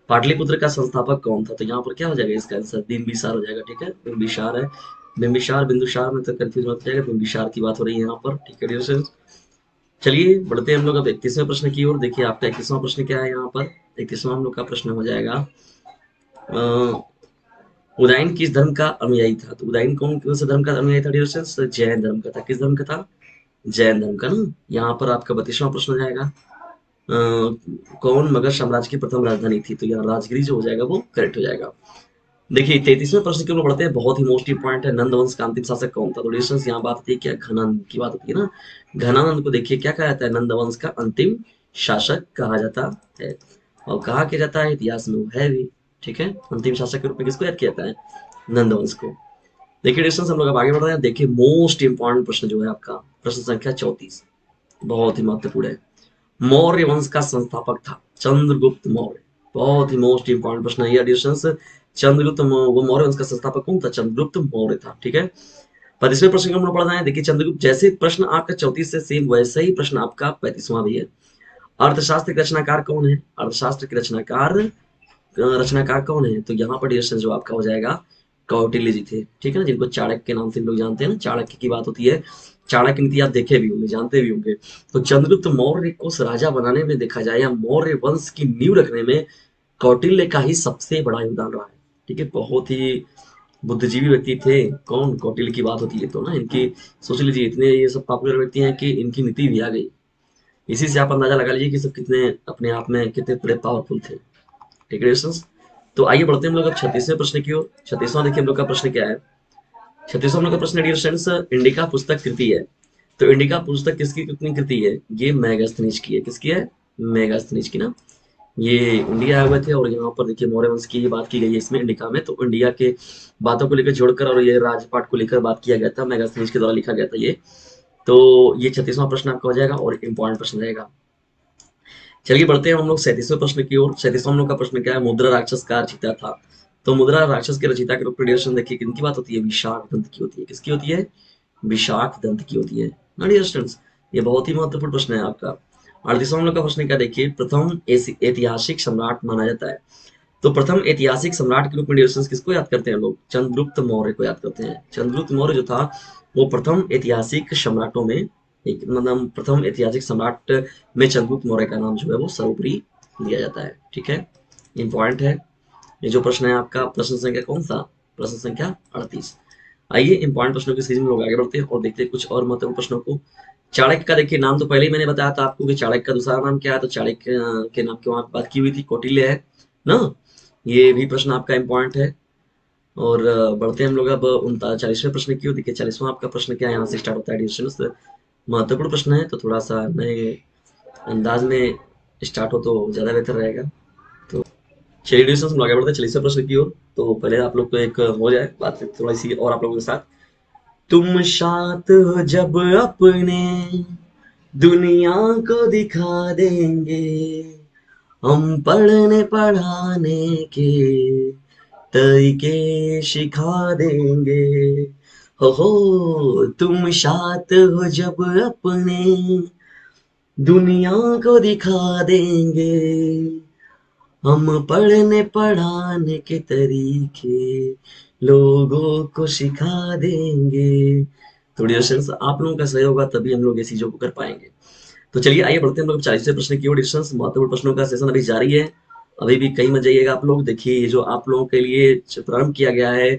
पाटलिपुत्र का संस्थापक कौन था। तो यहाँ पर क्या हो जाएगा इसका आंसर, बिंबिसार हो जाएगा, ठीक है। बिंबिसार है, बिंबिसार बिंदुसार में तो कंफ्यूज मत हो जाएगा, बिंबिसार की बात हो रही है यहाँ पर, ठीक है डियर स्टूडेंट्स। चलिए बढ़ते हैं हम लोग अब 31वें प्रश्न की ओर। देखिए आपका 31वां प्रश्न क्या है, यहाँ पर 31वां हम लोग का प्रश्न हो जाएगा, उदयन किस धर्म का अनुयायी था। तो उदयन कौन से धर्म का अनुयायी था डियर स्टूडेंट्स, जैन धर्म का था। किस धर्म का था, जैन धर्म का ना। यहाँ पर आपका 32वां प्रश्न हो जाएगा, कौन मगध साम्राज्य की प्रथम राजधानी थी। तो यहाँ राजगिरी जो हो जाएगा वो करेक्ट हो जाएगा। देखिए 33वें प्रश्न की ओर बढ़ते हैं, बहुत ही मोस्ट इंपॉर्टेंट है। नंदवंश का अंतिम शासक कौन था। तो डिस्टेंस यहाँ बात होती है क्या, घनानंद की बात होती है ना। घनानंद को देखिए क्या कहा जाता है, नंदवंश का अंतिम शासक कहा जाता है, और कहा क्या जाता है इतिहास में, वो है भी, ठीक है। अंतिम शासक के रूप में किसको याद किया जाता है, नंदवंश को। देखिए हम लोग अब आगे बढ़ रहे हैं। देखिए मोस्ट इंपॉर्टेंट प्रश्न जो है आपका, प्रश्न संख्या 34, बहुत ही महत्वपूर्ण है। मौर्य वंश का संस्थापक था चंद्रगुप्त मौर्य, बहुत ही मोस्ट इंपॉर्टेंट प्रश्न है डिस्टेंस। चंद्रगुप्त मौर्य वंश का संस्थापक कौन था, चंद्रगुप्त मौर्य था, ठीक है। 35वें प्रश्न को हम लोग पढ़ रहे हैं। देखिए चंद्रगुप्त, जैसे प्रश्न आपका 34 से सेम वैसे ही प्रश्न आपका 35वां भी है। अर्थशास्त्र के रचनाकार कौन है, अर्थशास्त्र के रचनाकार कौन है। तो यहाँ पर डिस्टेंस जो आपका हो जाएगा कौटिल्य जी थे, ठीक है ना, जिनको चाणक्य के नाम से लोग जानते हैं ना। चाणक्य की बात होती है, चाणक्य नीति आप देखे भी होंगे, जानते भी होंगे। तो चंद्रगुप्त मौर्य को राजा बनाने में देखा जाए या मौर्य वंश की नींव रखने में कौटिल्य का ही सबसे बड़ा योगदान रहा है, ठीक है। बहुत ही बुद्धिजीवी व्यक्ति थे, कौन, कौटिल्य की बात होती है। तो ना इनकी सोच लीजिए, इतने ये सब पॉपुलर व्यक्ति हैं कि इनकी नीति भी आ गई। इसी से आप अंदाजा लगा लीजिए कि सब कितने अपने आप में कितने पावरफुल थे, ठीक है। तो आइए बढ़ते हैं हम लोग अब 36वें प्रश्न की ओर। 36वां देखिए हम लोग का प्रश्न क्या है, 36वां हम लोग का प्रश्न डियर स्टूडेंट्स, इंडिका पुस्तक कृति है। तो इंडिका पुस्तक किसकी कृति है, ये मेगास्थनीज की है। किसकी है, मेगास्थनीज की ना। ये इंडिया आए हुए थे और यहाँ पर देखिए मौर्य वंश की बात की गई है इसमें, इंडिका में। तो इंडिया के बातों को लेकर जोड़कर और ये राजपाट को लेकर बात किया गया था, मेगास्थनीज के द्वारा लिखा गया था ये। तो ये 36वां प्रश्न आपका हो जाएगा और इम्पोर्टेंट प्रश्न रहेगा। चलिए बढ़ते हैं हम लोग 37वें प्रश्न की ओर। 37वां हम लोग का प्रश्न क्या है, मुद्रा राक्षस का रचिता था। तो मुद्रा राक्षस के रचिता के रूप में देखिए किनकी बात होती है, विशाखदंत की होती है। किसकी होती है, विशाखदंत की होती है ना डियर स्टूडेंट्स। ये बहुत ही महत्वपूर्ण प्रश्न है आपका। 38वां हम लोग का प्रश्न क्या, देखिए प्रथम ऐतिहासिक सम्राट माना जाता है। तो प्रथम ऐतिहासिक सम्राट के रूप में किसको याद करते हैं लोग, चंद्रगुप्त मौर्य को याद करते हैं। चंद्रगुप्त मौर्य जो था वो प्रथम ऐतिहासिक सम्राटों में, मतलब प्रथम ऐतिहासिक सम्राट में चंद्रगुप्त मौर्य का नाम जो है वो सर्वोपरि लिया जाता है, ठीक है। इंपॉर्टेंट है ये जो प्रश्न है आपका, प्रश्न संख्या कौन सा, प्रश्न संख्या 38। आइए इंपॉर्टेंट प्रश्नों की सीरीज में लोग आगे बढ़ते हैं और देखते हैं कुछ और महत्वपूर्ण प्रश्नों को। चाणक्य का देखिए नाम तो पहले ही मैंने बताया था आपको कि चाणक्य का दूसरा नाम क्या है। तो चाणक्य के नाम की वहां बात की हुई थी, कौटिल्य है ना। ये भी प्रश्न आपका इंपॉर्टेंट है। और बढ़ते हैं हम लोग अब 40वें प्रश्न की ओर। देखिए 40वां आपका प्रश्न क्या है, यहाँ से स्टार्ट होता है, महत्वपूर्ण प्रश्न है। तो थोड़ा सा नए अंदाज में स्टार्ट हो तो ज्यादा बेहतर रहेगा। तो चलिए डिस्कस हम आगे बढ़ते हैं 40वें प्रश्न की ओर। तो पहले आप लोग को एक हो जाए बात थोड़ी सी और आप लोगों के साथ। तुम साथ हो जब अपने, दुनिया को दिखा देंगे हम पढ़ने पढ़ाने के तरीके, सिखा देंगे। हो तुम साथ हो जब अपने, दुनिया को दिखा देंगे हम पढ़ने पढ़ाने के तरीके, लोगों को सिखा देंगे। तो डियर स्टूडेंट्स आप लोगों का सहयोग होगा तभी हम लोग ऐसी चीजों को कर पाएंगे। तो चलिए आइए बढ़ते हैं हम लोग 40वें प्रश्न की ओर। डियर स्टूडेंट्स महत्वपूर्ण प्रश्नों का सेशन अभी जारी है, अभी भी कहीं मत जाइएगा आप लोग। देखिए ये जो आप लोगों के लिए प्रारंभ किया गया है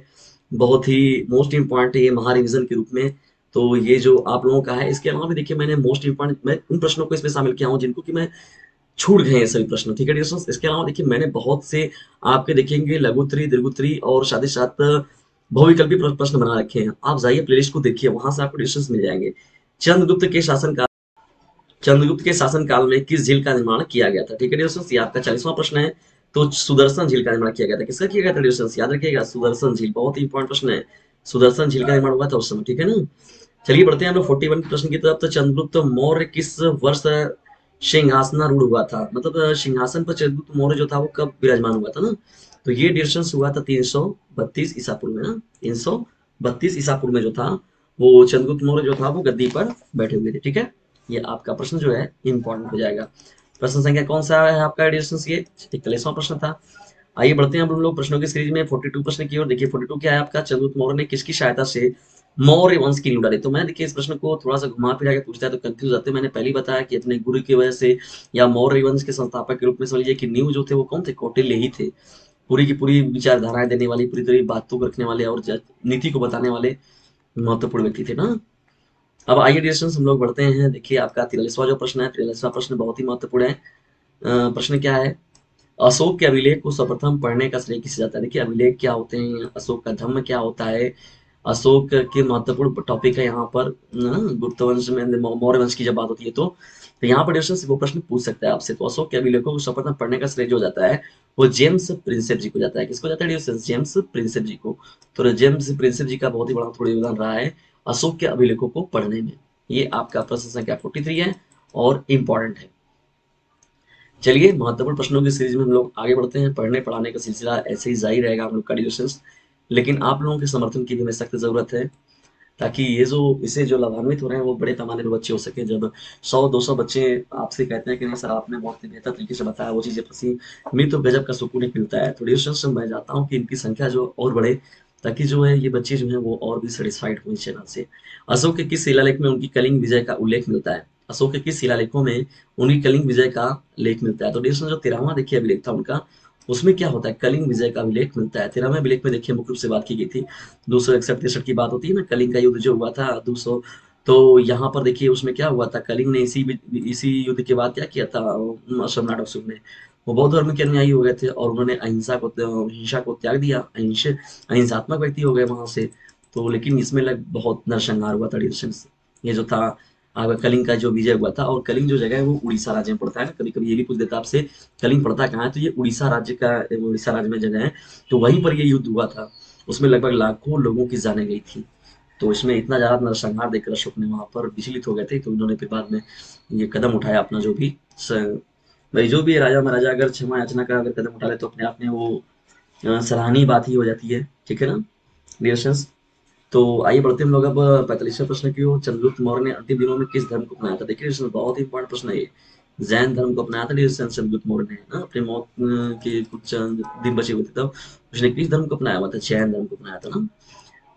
बहुत ही मोस्ट इम्पॉर्टेंट है, ये महा रिविजन के रूप में। तो ये जो आप लोगों का है, इसके अलावा भी देखिए मैंने मोस्ट इम्पॉर्टेंट, मैं उन प्रश्नों को इसमें शामिल किया हूँ जिनको कि मैं छूट गए हैं सभी प्रश्न, ठीक है डियर स्टूडेंट्स। इसके अलावा देखिए मैंने बहुत से आपके देखेंगे लघुत्तरी, दीर्घोत्तरी और साथ ही साथ बहुविकल्पी प्रश्न बना रखे हैं। आप जाइए प्लेलिस्ट को देखिए, वहां से आपको डिस्टेंस मिल जाएंगे। चंद्रगुप्त के शासनकाल में किस झील का निर्माण किया गया था? ठीक है डिस्टेंस, ये आपका 40वां प्रश्न है। तो सुदर्शन झील का निर्माण किया गया था। किसका किया गया था डिस्टेंस? याद रखिएगा सुदर्शन झील, बहुत इंपॉर्टेंट प्रश्न है। सुदर्शन झील का निर्माण हुआ था उस समय, ठीक है ना। चलिए बढ़ते हैं हम लोग 41 प्रश्न की तरफ। तो चंद्रगुप्त मौर्य किस वर्ष सिंहासनारूढ़ हुआ था? मतलब सिंहासन पर चंद्रगुप्त मौर्य जो था वो कब विराजमान हुआ था ना? तो ये डिस्टेंस हुआ था 332 ईसा पूर्व में ना, 332 ईसा पूर्व में जो था वो चंद्रगुप्त मौर्य जो था वो गद्दी पर बैठे हुए थे। ठीक है, ये आपका प्रश्न जो है इंपॉर्टेंट हो जाएगा। प्रश्न संख्या कौन सा है आपका डिस्टेंस? ये 41वां प्रश्न था। आइए बढ़ते हैं हम लोग प्रश्नों की सीरीज में 42 प्रश्न की ओर। देखिए 42 क्या है आपका? चंद्रगुप्त मौर्य ने किसकी सहायता से मौर्य वंश की नींव डाली? तो मैंने देखिए इस प्रश्न को थोड़ा सा घुमा फिरा के पूछता है तो कंफ्यूज आते हैं। मैंने पहले बताया कि अपने गुरु की वजह से या मौर्य वंश के संस्थापक के रूप में, समझ लीजिए कि नींव जो थे वो कौन थे? कौटिल्य ही थे। पूरी की पूरी विचारधाराएं देने वाली, पूरी तरह बातों को रखने वाले और नीति को बताने वाले महत्वपूर्ण व्यक्ति थे ना। अब आइए डिस्टेंस हम लोग बढ़ते हैं। देखिए आपका 43वां जो प्रश्न है, 43वां प्रश्न बहुत ही महत्वपूर्ण है। प्रश्न क्या है? अशोक के अभिलेख को सर्वप्रथम पढ़ने का श्रेय किसे जाता है? देखिए अभिलेख क्या होते हैं, अशोक का धम्म क्या होता है, अशोक के महत्वपूर्ण टॉपिक है यहाँ पर। गुप्त वंश में मौर्य वंश की जब बात होती है तो यहाँ पर डिस्टेंस वो प्रश्न पूछ सकता है आपसे। तो अशोक के अभिलेखों को सर्वप्रथम पढ़ने का श्रेय जो जाता है वो जेम्स प्रिंसेप जी को जाता है। किसको जाता है डिस्टेंस? जेम्स प्रिंसेप जी को। तो जेम्स प्रिंसेप जी का बहुत ही बड़ा थोड़ा योगदान रहा है अशोक के अभिलेखों को पढ़ने में। ये आपका प्रश्न संख्या 43 है और इम्पोर्टेंट है। चलिए महत्वपूर्ण प्रश्नों की सीरीज में हम लोग आगे बढ़ते हैं। पढ़ने पढ़ाने का सिलसिला ऐसे ही जारी रहेगा हम लोग का डिस्टेंस, लेकिन आप लोगों के समर्थन की भी हमें सख्त जरूरत है ताकि ये जो इसे जो लाभान्वित हो रहे हैं वो बड़े पैमाने पर बच्चे हो सके। जब 100-200 बच्चे आपसे कहते हैं कि नहीं सर आपने बहुत बेहतर तरीके से बताया, वो चीजें फंसी, मैं तो गजब का सुकून ही मिलता है। तो डिस्टेंस मैं चाहता हूँ कि इनकी संख्या जो और बढ़े ताकि जो है ये बच्चे जो है वो और भी सेटिस्फाइड हो इस चैनल से। अशोक के किस शिलालेख में उनकी कलिंग विजय का उल्लेख मिलता है? अशोक के किस शिलालेखों में उनकी कलिंग विजय का लेख मिलता है? तो डिस्टेंस जो 13वां देखिए अभिलेख था उनका, उसमें क्या होता है? कलिंग विजय का अभिलेख मिलता है। 13वें अभिलेख में देखिए मुख्य रूप से बात की गई थी 261-63 की बात होती है ना, कलिंग का युद्ध जो हुआ था 200। तो यहाँ पर देखिए उसमें क्या हुआ था, कलिंग ने इसी युद्ध के बाद क्या किया था सोमनाथ अशोक ने, वो बौद्ध धर्म के अनुयायी हो गए थे और उन्होंने हिंसा को त्याग दिया, अहिंसात्मक व्यक्ति हो गए वहां से। तो लेकिन इसमें बहुत नरसंहार हुआ था डिस्टेंस। ये जो था आगे कलिंग का जो विजय हुआ था, और कलिंग जो जगह है वो उड़ीसा राज्य में पड़ता है। कभी कभी ये भी पूछ देता आपसे कलिंग पड़ता कहाँ है, तो ये उड़ीसा राज्य में जगह है। तो वहीं पर ये युद्ध हुआ था, उसमें लगभग लाखों लोगों की जाने गई थी। तो इसमें इतना ज्यादा नरसंहार देखकर अशोक ने वहां पर विचलित हो गए थे। तो उन्होंने फिर बाद में ये कदम उठाया अपना, जो भी राजा महाराजा अगर क्षमा याचना का अगर कदम उठा ले तो अपने आप में वो सराहनीय बात ही हो जाती है। ठीक है ना डिस्टेंस। तो आइए बढ़ते हम लोग अब 45वें प्रश्न की ओर। चंद्रगुप्त मौर्य ने अंतिम दिनों में किस धर्म को अपनाया था? देखिए डिस्टेंस बहुत इंपॉर्टेंट प्रश्न है ये, जैन धर्म को अपनाया था डिस्टेंस चंद्रगुप्त मौर्य ने ना, अपने मौत के कुछ दिन बचे हुए थे तब उसने किस धर्म को अपनाया हुआ था? जैन धर्म को अपनाया था ना।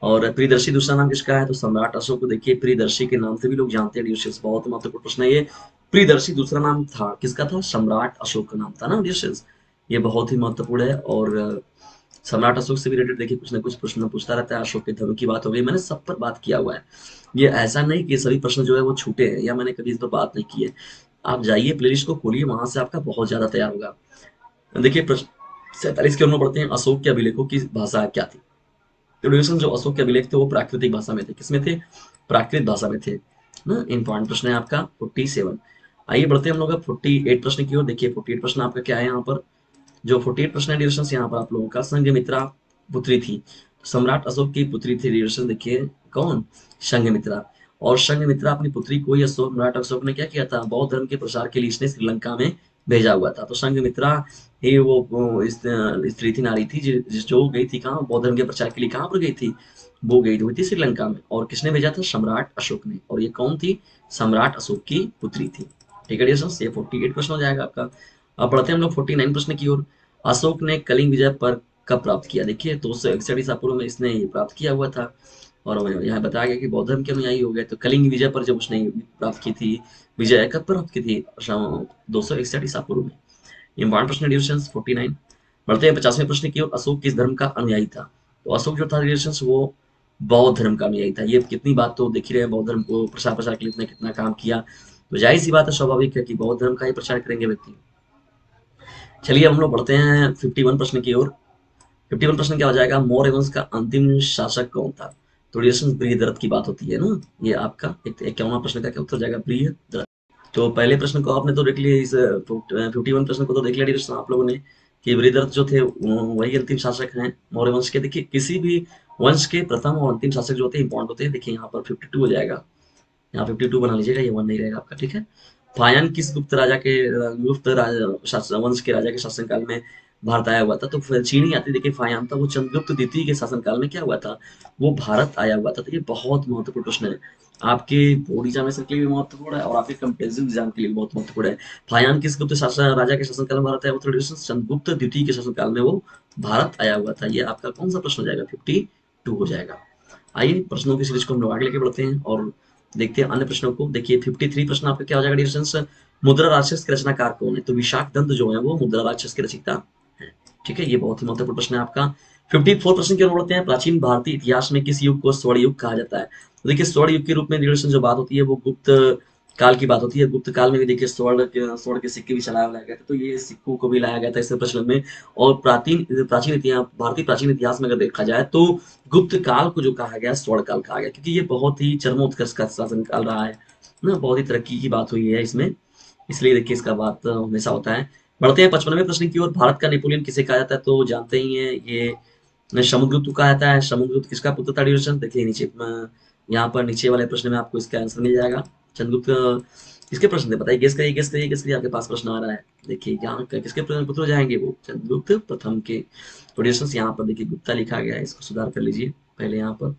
और प्रियदर्शी दूसरा नाम किसका है? तो सम्राट अशोक को देखिए प्रियदर्शी के नाम से भी लोग जानते हैं डिस्टेंस, बहुत महत्वपूर्ण प्रश्न है ये। प्रियदर्शी दूसरा नाम था किसका? था सम्राट अशोक का नाम था ना डिस्टेंस। ये बहुत ही महत्वपूर्ण है और सम्राट अशोक से भी रिलेटेड देखिए कुछ ना कुछ प्रश्न पूछता रहता है। अशोक के धर्म की बात हो गई, मैंने सब पर बात किया हुआ है। ये ऐसा नहीं कि सभी प्रश्न जो है वो छूटे हैं या मैंने कभी इस पर बात नहीं की है। आप जाइए प्लेलिस्ट को खोलिए, वहां से आपका बहुत ज्यादा तैयार होगा। देखिए प्रश्न 47 के ओर बढ़ते हैं। अशोक के अभिलेखों की भाषा क्या थी? तो डिस्टेंस जो अशोक के अभिलेख थे वो प्राकृतिक भाषा में थे। किसमें थे? प्राकृत भाषा में थे ना। इंपॉर्टेंट प्रश्न है आपका 47। आइए बढ़ते हैं हम लोग अब 48 प्रश्न की ओर। देखिए 48 प्रश्न आपका क्या है यहाँ पर? जो 48 प्रश्न है डिस्टेंस यहाँ पर आप लोगों का, संगमित्रा पुत्री थी, सम्राट अशोक की पुत्री थी डिस्टेंस। देखिए कौन? संगमित्रा। और संगमित्रा अपनी पुत्री को सम्राट अशोक ने क्या किया था? बौद्ध धर्म के प्रसार के लिए इसने श्रीलंका में भेजा हुआ था। तो संगमित्रा ये वो स्त्री थी, नारी थी जो गई थी कहाँ? बौद्ध धर्म के प्रचार के लिए कहाँ पर गई थी? वो गई हुई थी श्रीलंका में। और किसने भेजा था? सम्राट अशोक ने। और ये कौन थी? सम्राट अशोक की पुत्री थी। ठीक है डिस्टेंस, ये 48 प्रश्न हो जाएगा आपका। अब बढ़ते हैं हम लोग 49 प्रश्न की ओर। अशोक ने कलिंग विजय पर कब प्राप्त किया? देखिए 261 ईसा पूर्व में इसने ये प्राप्त किया हुआ था और यहाँ बताया गया कि बौद्ध धर्म के अनुयायी हो गए। तो कलिंग विजय पर जब उसने प्राप्त की थी विजय, कब प्राप्त की थी? 261 ईसा पूर्व में। इंपॉर्टेंट प्रश्न डिस्टेंस 49। बढ़ते हैं 50वें प्रश्न की ओर। अशोक किस धर्म का अनुयायी था? तो अशोक जो था डिस्टेंस वो बौद्ध धर्म का अनुयायी था। ये कितनी बात तो देख ही रहे हैं, बौद्ध धर्म को प्रसार के लिए उसने कितना काम किया। तो जाहिर सी बात है, स्वाभाविक है कि बौद्ध धर्म का ही प्रचार करेंगे व्यक्ति। चलिए हम लोग बढ़ते हैं 51 प्रश्न की ओर। 51 प्रश्न क्या हो जाएगा, मौर्य वंश का अंतिम शासक कौन था। तो बृहदरथ की बात होती है ना, ये आपका 51वां प्रश्न का क्या उत्तर जाएगा, बृहदरथ। तो पहले प्रश्न को आपने तो देख लिया, इस 51 प्रश्न को तो देख लिया डियर आप लोगों ने कि बृहदरथ जो थे वही अंतिम शासक हैं मौर्य वंश के। देखिए किसी भी वंश के प्रथम और अंतिम शासक जो होते हैं इंपॉर्टेंट होते हैं। देखिए यहाँ पर 52 हो जाएगा, यहाँ 52 बना लीजिएगा, ये 1 नहीं रहेगा आपका, ठीक है। फाह्यान किस गुप्त वंश के राजा के शासनकाल में भारत आया हुआ था। तो चीनी यात्री देखिए फाह्यान था, वो चंद्रगुप्त द्वितीय के शासनकाल में क्या हुआ था, वो भारत आया हुआ था। तो ये बहुत महत्वपूर्ण प्रश्न है, आपके बोर्ड एग्जामिनेशन के लिए भी महत्वपूर्ण है और आपके कंपेटिटिव एग्जाम के लिए भी बहुत महत्वपूर्ण है। फाह्यान किस गुप्त राजा के शासनकाल में भारत आया, चंद्रगुप्त द्वितीय के शासनकाल में वो भारत आया हुआ था। ये आपका कौन सा प्रश्न हो जाएगा, 52 हो जाएगा। आइए प्रश्नों की सीरीज को हम लोग आगे लेके बढ़ते हैं और देखते हैं अन्य प्रश्नों को। देखिए 53 प्रश्न आपका क्या हो जाएगा डियर, मुद्रा राक्षस के रचनाकार कौन है। तो विशाखदंत जो है वो मुद्रा राक्षस के रचयिता है, ठीक है, ये बहुत ही महत्वपूर्ण प्रश्न है आपका। 54 प्रश्न की ओर बढ़ते हैं, प्राचीन भारतीय इतिहास में किस युग को स्वर्ण युग कहा जाता है। तो देखिए स्वर्ण युग के रूप में जो बात होती है वो गुप्त काल की बात होती है। गुप्त काल में भी देखिए स्वर्ण के सिक्के भी चलाया गया था, तो ये सिक्कों को भी लाया गया था इस प्रचलन में। और भारतीय प्राचीन इतिहास में अगर देखा जाए तो गुप्त काल को जो कहा गया स्वर्ण काल कहा गया, क्योंकि ये बहुत ही चरमोत्कर्ष का शासन काल रहा है ना, बहुत ही तरक्की की बात हुई है इसमें, इसलिए देखिए इसका बात हमेशा होता है। बढ़ते हैं 55वें प्रश्न की ओर, भारत का नेपोलियन किसे कहा जाता है। तो जानते ही है ये समुद्रगुप्त कहा जाता है। समुद्रगुप्त किसका पुत्र था डियर, देखिए नीचे यहाँ पर नीचे वाले प्रश्न में आपको इसका आंसर मिल जाएगा। चंद्रगुप्त किसके प्रश्न थे बताइए, गेस करिए आपके पास प्रश्न आ रहा है। देखिए यहाँ किसके पुत्र हो जाएंगे वो, चंद्रगुप्त प्रथम के। प्रोडिशंस यहाँ पर देखिए गुप्ता लिखा गया है, इसको सुधार कर लीजिए पहले यहाँ पर।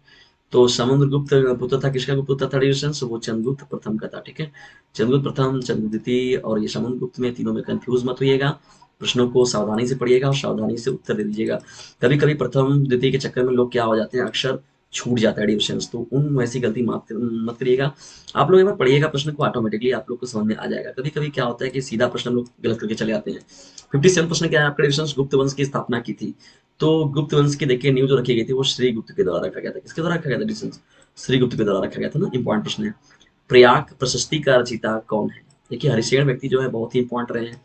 तो समुद्रगुप्त पुत्र था, किसका पुत्र था डिशंस, वो चंद्रगुप्त प्रथम का था, ठीक है। चंद्रगुप्त प्रथम, चंद्रगुप्त द्वितीय और ये समुद्रगुप्त, में तीनों में कंफ्यूज मत होइएगा। प्रश्नों को सावधानी से पढ़िएगा और सावधानी से उत्तर दे दीजिएगा। कभी कभी प्रथम द्वितीय के चक्कर में लोग क्या हो जाते हैं, अक्षर छूट जाता है डिविजन्स, तो उन वैसी गलती मत करिएगा। आप लोग एक बार पढ़िएगा प्रश्न को, ऑटोमेटिकली आप लोग को समझ में आ जाएगा। कभी कभी क्या होता है कि सीधा प्रश्न लोग गलत करके चले आते हैं। 57 प्रश्न क्या है आपका डिविजन्स, गुप्त वंश की स्थापना की थी। तो गुप्त वंश की देखिए न्यू जो रखी गई थी वो श्रीगुप्त के द्वारा रखा गया था। किसके द्वारा रखा गया था डिविजन्स, श्रीगुप्त के द्वारा रखा गया था ना, इंपॉर्टेंट प्रश्न है। प्रयाग प्रशस्ति का रचयिता कौन है। देखिए हरिशेण व्यक्ति जो है बहुत ही इंपॉर्टेंट रहे हैं,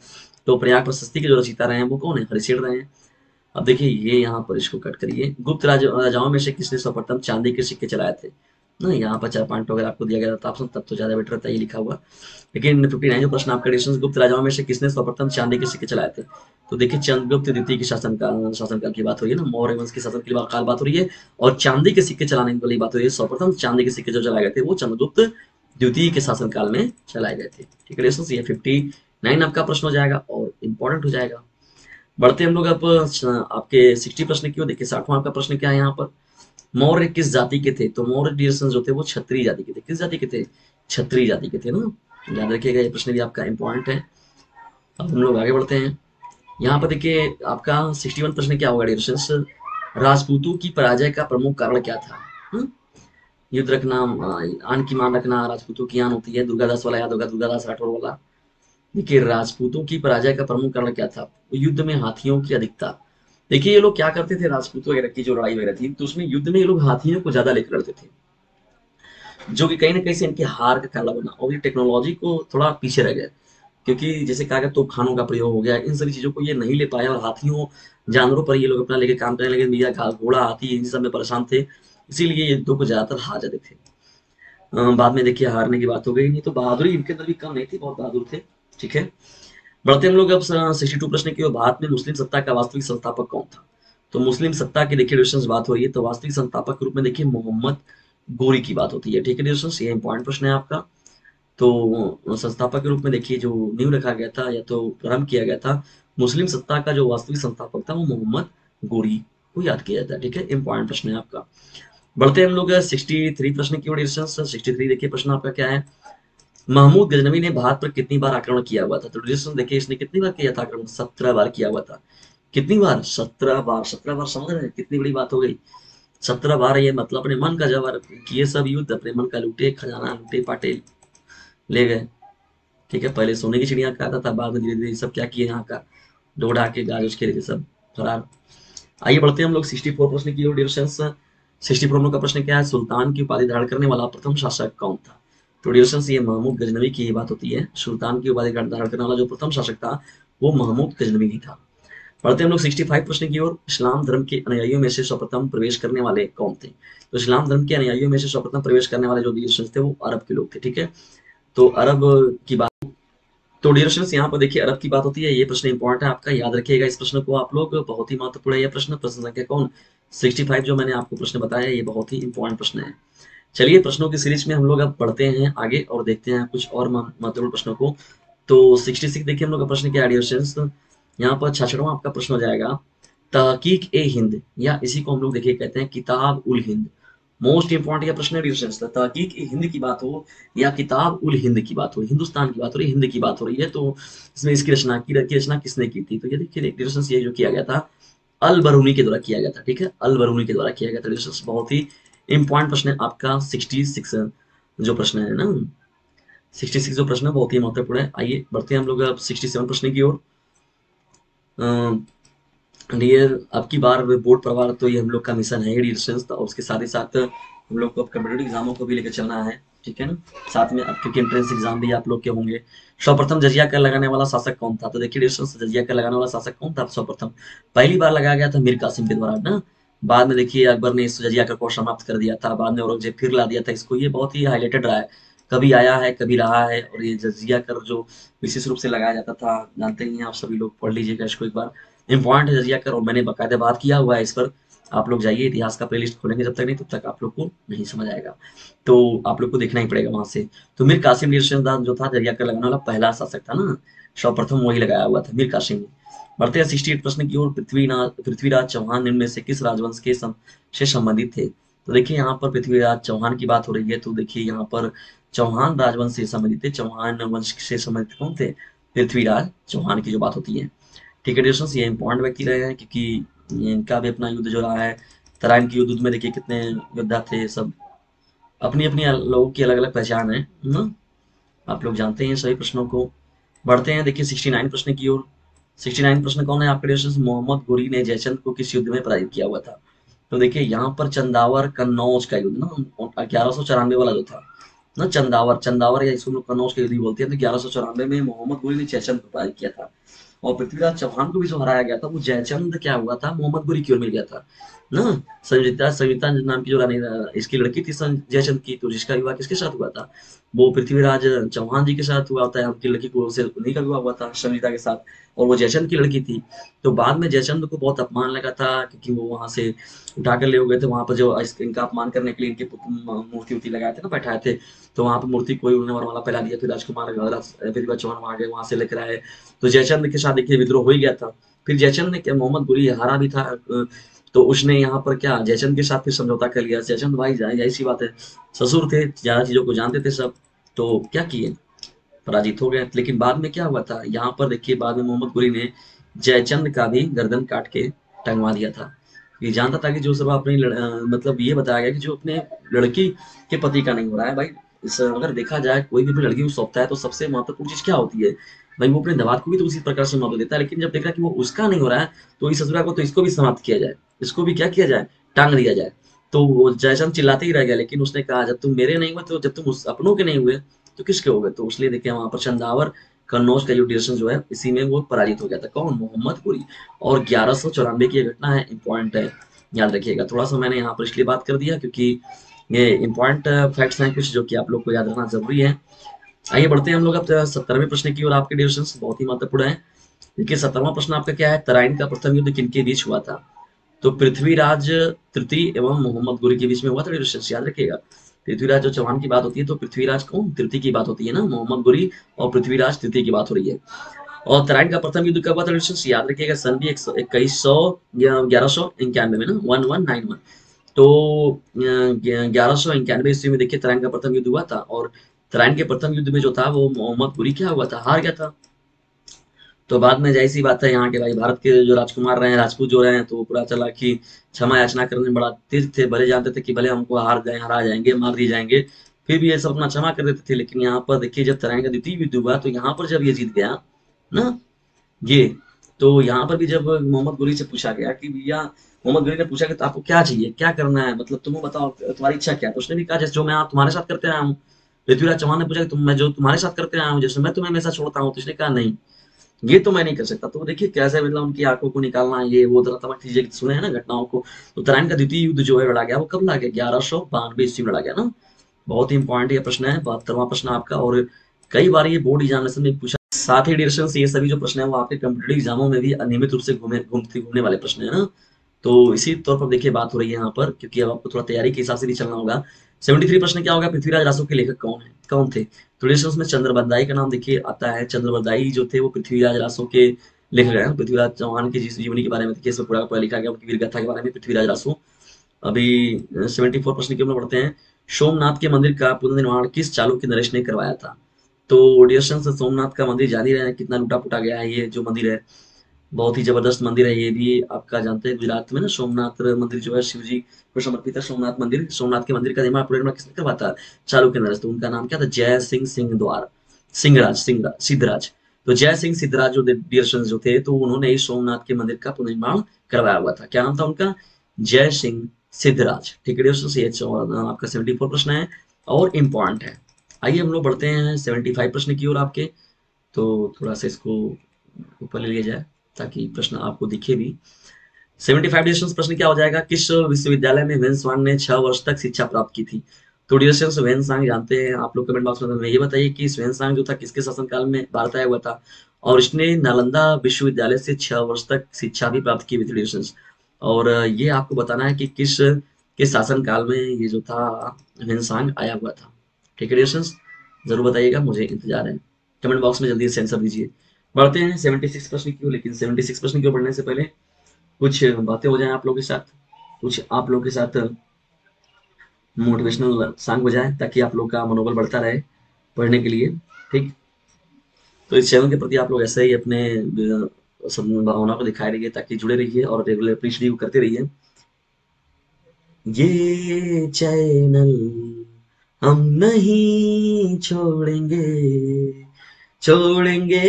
तो प्रयाग प्रशस्ति के जो रचयिता रहे हैं वो कौन है, हरिशेण रहे हैं। अब देखिए ये यहाँ पर इसको कट करिए। गुप्त राजाओं में से किसने सर्वप्रथम चांदी के सिक्के चलाए थे ना, यहाँ पर 4 पॉइंट अगर आपको दिया गया था ऑप्शन तब तो ज्यादा बेटर रहता है, ये लिखा हुआ। लेकिन 59 जो प्रश्न आपका डिस्टेंस, गुप्त राजाओं में से किसने सर्वप्रथम चांदी के सिक्के चलाए थे। तो देखिए चंद्रगुप्त द्वितीय के शासनकाल की बात हो रही है ना, मौर्य वंश के शासनकाल बात हो रही है और चांदी के सिक्के चलाने वाली बात हो रही है। सर्वप्रथम चांदी के सिक्के जो चलाए गए थे वो चंद्रगुप्त द्वितीय के शासनकाल में चलाए गए थे, ठीक है। 59 आपका प्रश्न हो जाएगा और इम्पोर्टेंट हो जाएगा। बढ़ते हम लोग अब आपके 60 प्रश्न की ओर। देखिए 60वां आपका प्रश्न क्या है यहाँ पर, मौर्य किस जाति के थे। तो मौर्य डियर जो थे वो क्षत्रिय जाति के थे। किस जाति के थे, क्षत्रिय जाति के थे ना, याद रखिएगा। ये प्रश्न भी आपका इम्पोर्टेंट है। अब हम लोग आगे बढ़ते हैं। यहाँ पर देखिए आपका 61 प्रश्न क्या होगा डियर, राजपूतों की पराजय का प्रमुख कारण क्या था। युद्ध रखना, आन की मान रखना, राजपूतों की आन होती है, दुर्गादास वाला याद होगा, दुर्गादास राठौर वाला। देखिए राजपूतों की पराजय का प्रमुख कारण क्या था, युद्ध में हाथियों की अधिकता। देखिए ये लोग क्या करते थे, राजपूत वगैरह की जो लड़ाई वगैरह थी तो उसमें युद्ध में ये लोग हाथियों को ज्यादा लेकर लड़ते थे, जो कि कहीं ना कहीं से इनकी हार का कारण बना और ये टेक्नोलॉजी को थोड़ा पीछे रह गया, क्योंकि जैसे कहा गया तोपखानों का प्रयोग हो गया, इन सभी चीजों को ये नहीं ले पाया और हाथियों जानवरों पर ये लोग अपना लेके काम करने लगे। मिया घोड़ा हाथी इन सब में परेशान थे, इसीलिए युद्धों को ज्यादातर हार जाते थे। बाद में देखिए हारने की बात हो गई, नहीं तो बहादुरी इनके अंदर भी कम नहीं थी, बहुत बहादुर थे, ठीक है। बढ़ते हम लोग अब 62 प्रश्न की ओर। भारत में मुस्लिम सत्ता का वास्तविक संस्थापक कौन था। तो मुस्लिम सत्ता की देखिए डिस्टेंस बात हो रही है, तो वास्तविक संस्थापक के रूप में देखिए मोहम्मद गोरी की बात होती है, ठीक है डिस्टेंस, ये इंपॉर्टेंट प्रश्न है आपका। तो संस्थापक के रूप में देखिए जो न्यू रखा गया था या तो प्रारंभ किया गया था, मुस्लिम सत्ता का जो वास्तविक संस्थापक था वो मोहम्मद गोरी को याद किया जाता है, ठीक है, इंपॉर्टेंट प्रश्न है आपका। बढ़ते हम लोग 63 प्रश्न की ओर डिस्टेंस। 63 देखिए प्रश्न आपका क्या है, महमूद गजनवी ने भारत पर कितनी बार आक्रमण किया हुआ था। तो देखिए इसने कितनी बार किया था आक्रमण, 17 बार किया हुआ था। कितनी बार, 17 बार। समझ रहे हैं कितनी बड़ी बात हो गई, 17 बार। ये मतलब अपने मन का जवाब किए सब युद्ध, अपने मन का लूटे, खजाना लूटे पाटे ले गए, ठीक है। पहले सोने की चिड़िया खाता था, बाद में धीरे धीरे सब क्या किए यहाँ का डोडा के गाज के सब फरार। आइए बढ़ते हैं हम लोग 64 प्रश्न की ओर डियर्स। 64 का प्रश्न क्या है, सुल्तान की उपाधि धारण करने वाला प्रथम शासक कौन था। तो डियर्स ये महमूद गजनवी की बात होती है, सुल्तान की उपाधि धारण करने वाला जो प्रथम शासक था वो महमूद गजनवी ही था। बढ़ते हम लोग 65 प्रश्न की ओर। इस्लाम धर्म के अनुयायियों में से सर्वप्रथम प्रवेश करने वाले कौन थे? तो इस्लाम धर्म के अनुयायियों में से सर्वप्रथम प्रवेश करने वाले जो डियर थे वो अरब के लोग थे। ठीक है, तो अरब की बात, तो डियर यहाँ पर देखिए अरब की बात होती है। ये प्रश्न इंपॉर्टेंट है आपका, याद रखिएगा इस प्रश्न को आप लोग, बहुत ही महत्वपूर्ण है यह प्रश्न। प्रश्न संख्या कौन 65 जो मैंने आपको प्रश्न बताया, ये बहुत ही इंपॉर्टेंट प्रश्न है। चलिए प्रश्नों की सीरीज में हम लोग अब बढ़ते हैं आगे और देखते हैं कुछ और महत्वपूर्ण प्रश्नों को। तो 66 देखिए हम लोग का प्रश्न क्या है डियर स्टूडेंट्स, यहाँ पर 66वां आपका प्रश्न हो जाएगा। तहकीक ए हिंद, या इसी को हम लोग देखिए कहते हैं किताब उल हिंद। मोस्ट इंपॉर्टेंट यह प्रश्न है डियर स्टूडेंट्स, तहकीक ए हिंद की बात हो या किताब उल हिंद की बात हो, हिंदुस्तान की बात हो रही, हिंद की बात हो रही है, तो इसमें इसकी रचना किसने की थी? तो ये देखिए डियर स्टूडेंट्स ये जो किया गया था अल बरूनी के द्वारा किया गया था। ठीक है, अल बरूनी के द्वारा किया गया था डियर स्टूडेंट्स। बहुत ही इंपॉर्टेंट प्रश्न है आपका 66 जो प्रश्न है ना, 66 जो प्रश्न है बहुत ही महत्वपूर्ण है। आइए बढ़ते हैं हम लोग अब 67 प्रश्न की ओर। डियर अब की बार बोर्ड प्रवार तो ये हम लोग का मिशन है डियर स्टूडेंट्स, और उसके साथ ही साथ हम लोग को अब कम्पिटेटिव एग्जामों को भी लेकर चलना है। ठीक है ना, साथ में अब क्योंकि एंट्रेंस एग्जाम भी आप लोग के होंगे। सर्वप्रथम जजिया कर लगाने वाला शासक कौन था? तो देखिए डियर स्टूडेंट्स जजिया कर लगाने वाला शासक कौन था? सर्वप्रथम पहली बार लगाया गया था मीर कासिम के द्वारा ना, बाद में देखिए अकबर ने इस जजिया कर को समाप्त कर दिया था, बाद में औरंगजेब फिर ला दिया था इसको। ये बहुत ही हाईलाइटेड रहा है, कभी आया है कभी रहा है। और ये जजिया कर जो विशेष रूप से लगाया जाता था, जानते ही हैं आप सभी लोग, पढ़ लीजिएगा इसको एक बार, इम्पॉर्टेंट है जजिया कर। और मैंने बाकायदा बात किया हुआ है इस पर, आप लोग जाइए इतिहास का प्लेलिस्ट खोलेंगे, जब तक नहीं तब तक आप लोग को नहीं समझ आएगा, तो आप लोग को देखना ही पड़ेगा वहां से। तो मीर कासिम जो था जजिया कर लगाने वाला पहला शासक था ना, सर्वप्रथम वही लगाया हुआ था मीर कासिम ने। बढ़ते हैं 68 प्रश्न की ओर। पृथ्वीराज चौहान इनमें से किस राजवंश के से संबंधित थे? तो देखिए यहाँ पर पृथ्वीराज चौहान की बात हो रही है, तो देखिए यहाँ पर चौहान राजवंश से संबंधित थे, चौहान वंश से संबंधित कौन थे? पृथ्वीराज चौहान की जो बात होती है। ठीक है डियर स्टूडेंट्स, ये इंपॉर्टेंट व्यक्ति रहे हैं क्योंकि इनका भी अपना युद्ध जो रहा है, तराइन के युद्ध में देखिए कितने योद्धा थे, सब अपनी अपनी लोगों की अलग अलग पहचान है ना, आप लोग जानते हैं सभी प्रश्नों को। बढ़ते हैं देखिए 69 प्रश्न की ओर। 69 प्रश्न कौन है आपके डियर स्टूडेंट्स? मोहम्मद गोरी ने जयचंद को किस युद्ध में पराजित किया हुआ था? तो देखिए यहाँ पर चंदावर कन्नौज का युद्ध ना, 1194 वाला जो था ना, चंदावर या इसको कन्नौज का युद्ध बोलते हैं। तो 1194 में मोहम्मद गोरी ने जयचंद को पराजित किया था, और पृथ्वीराज चौहान को भी जो हराया गया था वो जयचंद क्या हुआ था, मोहम्मद गोरी की ओर मिल गया था ना। संयुक्ता नाम की जो रानी, इसकी लड़की थी जयचंद की, तो जिसका विवाह किसके साथ हुआ था? वो पृथ्वीराज चौहान जी के साथ हुआ था, उनकी लड़की को उसे उन्हीं का विवाह हुआ था संयुक्ता के साथ, और वो जयचंद की लड़की थी। तो बाद में जयचंद को बहुत अपमान लगा था क्योंकि वो वहां से उठाकर ले गए थे, वहां पर जो इनका अपमान करने के लिए इनके मूर्ति लगाए थे ना, बैठाए थे, तो वहां पर मूर्ति कोई उन्होंने वरमाला पहला दिया, फिर राजकुमार पृथ्वीराज चौहान वहां गए, वहां से लेकर आए। तो जयचंद के साथ देखिए विद्रोह हो ही गया था। फिर जयचंद ने मोहम्मद गोरी हारा भी था, तो उसने यहाँ पर क्या जयचंद के साथ फिर समझौता कर लिया। जयचंद भाई जाहिर सी बात है ससुर थे, ज्यादा चीजों को जानते थे सब, तो क्या किए पराजित हो गए। लेकिन बाद में क्या हुआ था यहाँ पर देखिए, बाद में मोहम्मद गोरी ने जयचंद का भी गर्दन काट के टंगवा दिया था। ये जानता था कि जो सब अपनी मतलब ये बताया गया कि जो अपने लड़की के पति का नहीं हो रहा है भाई, अगर देखा जाए कोई भी लड़की को सौंपता है तो सबसे महत्वपूर्ण चीज क्या होती है भाई, वो अपने दमाद को भी तो उसी प्रकार से महत्व देता है। लेकिन जब देख रहा कि वो उसका नहीं हो रहा है तो इस ससुरा को तो इसको भी समाप्त किया जाए, इसको भी क्या किया जाए, टांग दिया जाए। तो वो जयचंद चिल्लाते ही रह गया, लेकिन उसने कहा जब तुम मेरे नहीं हुए तो, जब तुम उस अपनों के नहीं हुए तो किसके हो गए? तो इसलिए देखिए वहां पर चंदावर कन्नौज का डिवीजन जो है इसी में वो पराजित हो गया था, कौन? मोहम्मद गोरी। और 1194 की घटना है, इंपॉर्टेंट है, याद रखिएगा। थोड़ा सा मैंने यहाँ पर इसलिए बात कर दिया क्योंकि ये इंपॉर्टेंट फैक्ट्स हैं कुछ जो कि आप लोग को याद रखना जरूरी है। आइए बढ़ते हैं हम लोग अब 70वें प्रश्न की ओर। आपके डिवीजन बहुत ही महत्वपूर्ण है। देखिए 70वां प्रश्न आपका क्या है? तराइन का प्रथम युद्ध किनके बीच हुआ था? तो पृथ्वीराज तृतीय एवं मोहम्मद गोरी के बीच में हुआ था, याद रखिएगा। पृथ्वीराज जो चौहान की बात होती है तो पृथ्वीराज कौन? तृतीय की बात होती है ना, मोहम्मद गोरी और पृथ्वीराज तृतीय की बात हो रही है। और तराइन का प्रथम युद्ध कब हुआ था? याद रखिएगा सन भी 1191 में ना, 1191। तो 1191 ईस्वी में देखिए तराइन का प्रथम युद्ध हुआ था, और तराइन के प्रथम युद्ध में जो था वो मोहम्मद गोरी क्या हुआ था, हार गया था। तो बाद में जैसी बात है यहाँ के भाई भारत के जो राजकुमार रहे हैं, राजपूत जो रहे हैं, तो पूरा चला कि क्षमा याचना करने में बड़ा तेज थे, भले जानते थे कि भले हमको हरा जाएंगे, मार दिए जाएंगे, फिर भी ये सब अपना क्षमा कर देते थे। लेकिन यहाँ पर देखिए जब तराइन का द्वितीय युद्ध हुआ तो यहाँ पर जब ये जीत गया ना ये, तो यहाँ पर भी जब मोहम्मद गोरी से पूछा गया कि भैया, मोहम्मद गोरी ने पूछा कि तो आपको क्या चाहिए, क्या करना है, मतलब तुम बताओ तुम्हारी इच्छा क्या है। तो उसने भी कहा जैसे जो मैं तुम्हारे साथ करते आया हूँ। पृथ्वीराज चौहान ने पूछा कि मैं जो तुम्हारे साथ करते आया हूँ, जैसे मैं तुम्हें हमेशा छोड़ता हूँ। तो उसने कहा नहीं, ये तो मैं नहीं कर सकता। तो देखिए कैसे मतलब उनकी आंखों को निकालना, ये वो तरह चीजें सुने हैं ना घटनाओं को। तो तराइन का द्वितीय युद्ध जो है लड़ा गया वो कब लड़ा गया, 1192 ईस्वी में लड़ा गया ना। बहुत ही इंपॉर्टेंट ये प्रश्न है, 72वां प्रश्न आपका, और कई बार ये बोर्ड एग्जामिनेशन में पूछा। साथ ही डियर ये सभी जो प्रश्न है वो आपके कॉम्पिटिटिव एग्जामों में भी अनियमित रूप से घूमने वाले प्रश्न है ना। तो इसी तौर पर देखिए बात हो रही है यहाँ पर, क्योंकि अब आपको थोड़ा तैयारी के हिसाब से भी चलना होगा। 73 प्रश्न क्या होगा, पृथ्वीराज रासो के लेखक कौन है, कौन थे। तो इसमें चंद्रबदाई का नाम देखिए आता है। चंद्रबदाई जो थे वो पृथ्वीराज रासो के लेखक हैं। पृथ्वीराज चौहान के जीवनी के बारे में देखिए इसमें पूरा लिखा गया, उनकी वीरगाथा के बारे में पृथ्वीराज रासो। अभी 74 प्रश्न के पढ़ते हैं, सोमनाथ के मंदिर का पुनर्निर्माण किस चालुक्य नरेश ने करवाया था। तो डियर्सन सोमनाथ का मंदिर जान ही रहे हैं कितना लूटा पुटा गया है। ये जो मंदिर है बहुत ही जबरदस्त मंदिर है, ये भी आपका जानते हैं गुजरात में ना, सोमनाथ मंदिर जो है शिव जी को समर्पित है। सोमनाथ मंदिर, सोमनाथ के मंदिर का निर्माण किसने करवाता है, चालुक्य नरेश। तो उनका नाम क्या था, जय सिंह सिंहद्वार सिंहराज सिद्धराज। तो जय सिंह सिद्धराज जो डियर्सन जो थे तो उन्होंने सोमनाथ के मंदिर का पुनर्निर्माण करवाया हुआ था। क्या नाम था उनका, जय सिंह सिद्धराज। ठीक है, आपका 74 प्रश्न है और इम्पोर्टेंट है। आइए हम लोग बढ़ते हैं 75 प्रश्न की ओर आपके। तो थोड़ा सा इसको ऊपर ले लिया जाए ताकि प्रश्न आपको दिखे भी। 75 डिस्टेंस प्रश्न क्या हो जाएगा, किस विश्वविद्यालय में वेन स्वांग ने 6 वर्ष तक शिक्षा प्राप्त की थी। तो डिस्टेंस वेन स्वांग जानते हैं आप लोग, कमेंट बॉक्स में ये बताइए कि वेन स्वांग जो था किसके शासनकाल में भारत आया हुआ था, और इसने नालंदा विश्वविद्यालय से 6 वर्ष तक शिक्षा भी प्राप्त की हुई थी। और ये आपको बताना है कि किस शासनकाल में ये जो था वेन स्वांग आया हुआ था। ठीक है डियर्स, जरूर बताइएगा, मुझे इंतजार है। कमेंट बॉक्स में जल्दी से आंसर दीजिए। बढ़ते हैं 76 प्रश्न की ओर, लेकिन 76 प्रश्न की ओर बढ़ने से पहले कुछ बातें हो जाए आप लोगों के साथ, कुछ आप लोगों के साथ मोटिवेशनल सॉन्ग हो जाए ताकि आप लोग का मनोबल बढ़ता रहे पढ़ने के लिए। ठीक, तो इस चैनल के प्रति आप लोग ऐसे ही अपने भावना को दिखाई रहिए ताकि जुड़े रहिए और रेगुलर प्रीच रिव्यू करते रहिए। ये चैनल हम नहीं छोड़ेंगे, छोड़ेंगे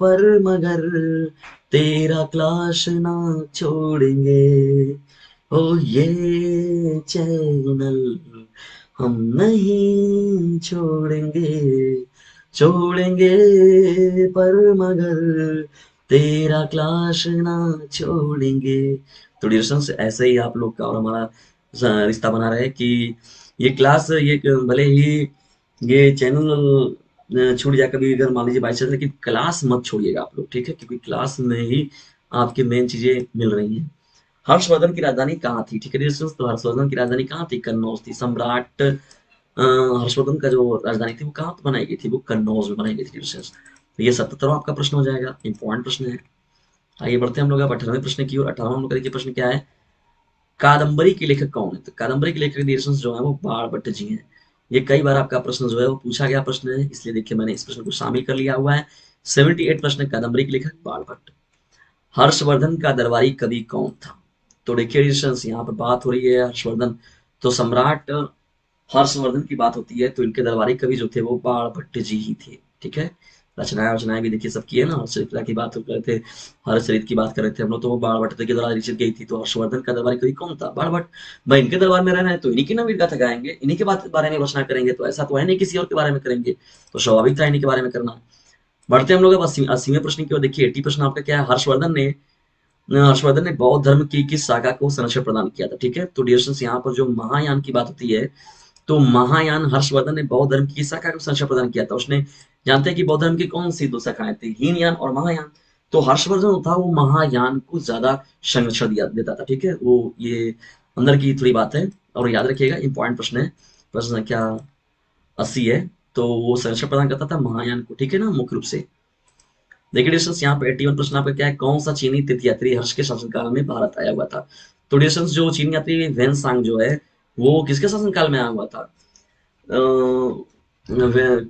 पर मगर तेरा क्लाश ना छोड़ेंगे। ओ ये चैनल हम नहीं छोड़ेंगे, छोड़ेंगे पर मगर तेरा क्लाश ना छोड़ेंगे। तो डियर्स ऐसे ही आप लोग का और हमारा रिश्ता बना रहे कि ये क्लास, ये भले ही ये चैनल छूट जाए कभी अगर मान लीजिए बाई चांस, लेकिन क्लास मत छोड़िएगा आप लोग। ठीक है, क्योंकि क्लास में ही आपके मेन चीजें मिल रही हैं। हर्षवर्धन की राजधानी कहाँ थी। ठीक है, तो हर्षवर्धन की राजधानी कहाँ थी, कन्नौज थी। सम्राट हर्षवर्धन का जो राजधानी थी वो कहाँ बनाई गई थी, वो कन्नौज में बनाई गई थी। तो ये 77वां आपका प्रश्न हो जाएगा, इंपॉर्टेंट प्रश्न है। आइए बढ़ते हैं हम लोग अब 18वें प्रश्न की ओर। 18वां हम लोग का प्रश्न क्या है, कादंबरी के लेखक कौन है। तो कादंबरी के लेखक डियर्संस जो है वो बाणभट्ट जी हैं। ये कई बार आपका प्रश्न जो है वो पूछा गया प्रश्न है, इसलिए देखिए मैंने इस प्रश्न को शामिल कर लिया हुआ है। 78 प्रश्न, कादंबरी के लेखक बाणभट्ट। हर्षवर्धन का दरबारी कवि कौन था। तो देखिए डियर्संस यहाँ पर बात हो रही है हर्षवर्धन, तो सम्राट हर्षवर्धन की बात होती है, तो इनके दरबारी कवि जो थे वो बाणभट्ट जी ही थे। ठीक है, रचनाएं भी देखिए सबकी है ना, हर्षचरित्रा की बात कर रहे थे, हर्षचरित की बात कर रहे थे हम लोग, तो वो बाणभट्ट के द्वारा रचित गई थी। तो हर्षवर्धन का दरबारी कवि कौन था, बाणभट्ट। भाई इनके दरबार में रहना है तो इन्हीं की नाम वीरगाथा गाएंगे, इन्हीं के बारे में रचना करेंगे, तो ऐसा तो है नहीं किसी और के बारे में करेंगे, तो स्वाभाविक था इन्हीं के बारे में करना। बढ़ते हम लोग अब 80वें प्रश्न की ओर। देखिए 80 प्रश्न आपका क्या है, हर्षवर्धन ने बौद्ध धर्म की किस शाखा को संरक्षण प्रदान किया था। ठीक है, तो डियर्स यहाँ पर जो महायान की बात होती है, तो महायान हर्षवर्धन ने बौद्ध धर्म की शाखा को संरक्षण प्रदान किया था। उसने जानते हैं कि बौद्ध धर्म की कौन सी दो शाखाएं थी, हीनयान और महायान। तो हर्षवर्धन जो था वो महायान को ज्यादा संरक्षण देता था। ठीक है, वो ये अंदर की थोड़ी बात है और याद रखिएगा, इंपॉर्टेंट प्रश्न है, प्रश्न संख्या 80 है। तो वो संरक्षण प्रदान करता था महायान को। ठीक है ना, मुख्य रूप से। देखिए डिस्टेंस यहाँ पे 81 प्रश्न आपका क्या है, कौन सा चीनी तीर्थयात्री हर्ष के शासनकाल में भारत आया हुआ था। तो डिस्टेंस जो चीनी यात्री वेन सांग जो है वो किसके शासनकाल में आया हुआ था,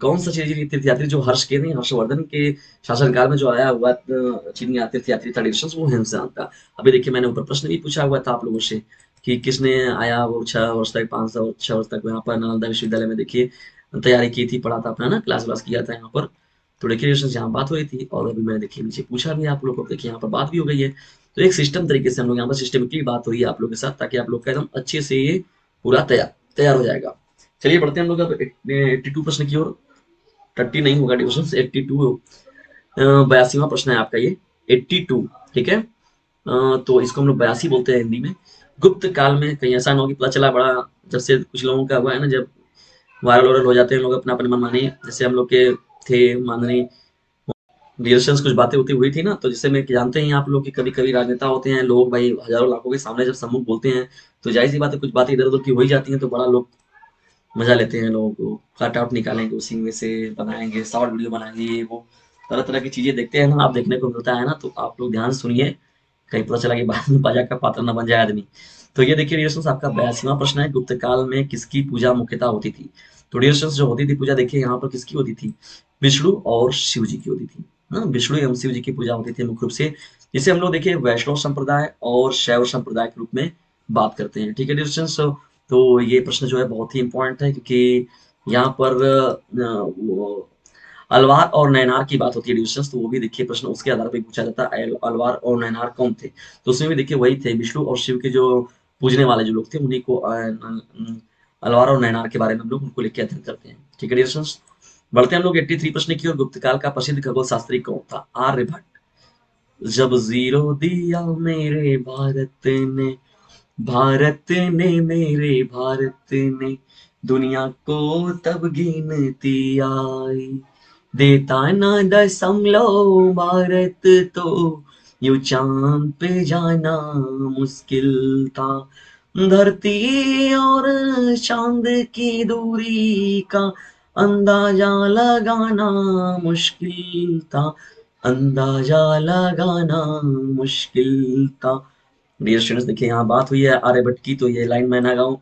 कौन सा चीनी तीर्थयात्री जो हर्ष के नहीं हर्षवर्धन के शासनकाल में जो आया हुआ चीनी तीर्थयात्री था डिस्टेंस, वो हेनसान था। अभी देखिए मैंने ऊपर प्रश्न भी पूछा हुआ था आप लोगों से कि किसने आया वो 6 वर्ष तक, 5 वर्ष 6 वर्ष तक यहाँ पर नालंदा विश्वविद्यालय में देखिए तैयारी की थी, पढ़ा था अपना ना, क्लास व्लास किया था यहाँ पर। तो देखिए यहाँ बात हो रही थी और अभी मैंने देखिए नीचे पूछा भी आप लोगों को, देखिए यहाँ पर बात भी हो गई है। तो एक सिस्टम तरीके से हम लोग यहाँ पर सिस्टमेटिकली बात हो रही है आप लोगों के साथ, ताकि आप लोग का एकदम अच्छे से ये पूरा तैयार हो जाएगा। चलिए बढ़ते हैं हम लोग अब 82 प्रश्न की ओर। 30 नहीं होगा डिविजन, 82 82वां प्रश्न है आपका ये 82, ठीक है। तो इसको हम लोग 82 बोलते हैं हिंदी में। गुप्त काल में कहीं ऐसा न हो कि पता चला बड़ा, जब से कुछ लोगों का हुआ है ना, जब वायरल वायरल हो जाते हैं लोग अपना अपने मनमाने, जैसे हम लोग के थे माननीय रिलेशन कुछ बातें होती हुई थी ना, तो जैसे मैं जानते हैं आप लोग कि कभी कभी राजनेता होते हैं लोग भाई हजारों लाखों के सामने जब सम्मुख बोलते हैं तो जाहिर सी बात है कुछ बातें इधर उधर की हो ही जाती हैं, तो बड़ा लोग मजा लेते हैं, लोगों को कट आउट निकालेंगे, उसी में से बनाएंगे, शॉर्ट वीडियो बनाएंगे, वो तरह तरह की चीजें देखते हैं ना आप, देखने को मिलता है ना। तो आप लोग ध्यान सुनिए, कहीं पता चला कि बाद में बाजा का पात्र ना बन जाए आदमी। तो ये देखिए रिलेशंस आपका 82वां प्रश्न है, गुप्त काल में किसकी पूजा मुख्यतः होती थी। तो रिलेशंस जो होती थी पूजा, देखिए यहाँ पर किसकी होती थी, विष्णु और शिव जी की होती थी, विष्णु एवं शिव जी की पूजा होती थी मुख्य रूप से, जिसे हम लोग देखिए वैष्णव संप्रदाय और शैव संप्रदाय के रूप में बात करते हैं, ठीक है डिस्टेंस। तो ये प्रश्न जो है बहुत ही इम्पोर्टेंट है, क्योंकि यहाँ पर अलवार और नैनार की बात होती है डिस्टेंस, तो वो भी देखिए प्रश्न उसके आधार पर पूछा जाता है, अलवार और नैनार कौन थे। तो उसमें भी देखिए वही थे, विष्णु और शिव के जो पूजने वाले जो लोग थे उन्हीं को अलवार और नैनार के बारे में हम लोग उनको लेके अध्ययन करते हैं, ठीक है डिस्टेंस। बढ़ते हम लोग 83 प्रश्न की ओर, गुप्तकाल का प्रसिद्ध खगोल शास्त्री कौन था, आर्यभट्ट। जब जीरो दिया मेरे भारत ने, भारत ने मेरे भारत ने, दुनिया को तब गिनती आई, देता ना दशमलव भारत तो यू चांद पे जाना मुश्किल था, धरती और चांद की दूरी का अंदाजा लगाना मुश्किल था, अंदाजा लगाना मुश्किल था। डियर स्टूडेंट्स देखिए यहाँ बात हुई है आर्यभट्ट की, तो ये लाइन मैं ना गाऊं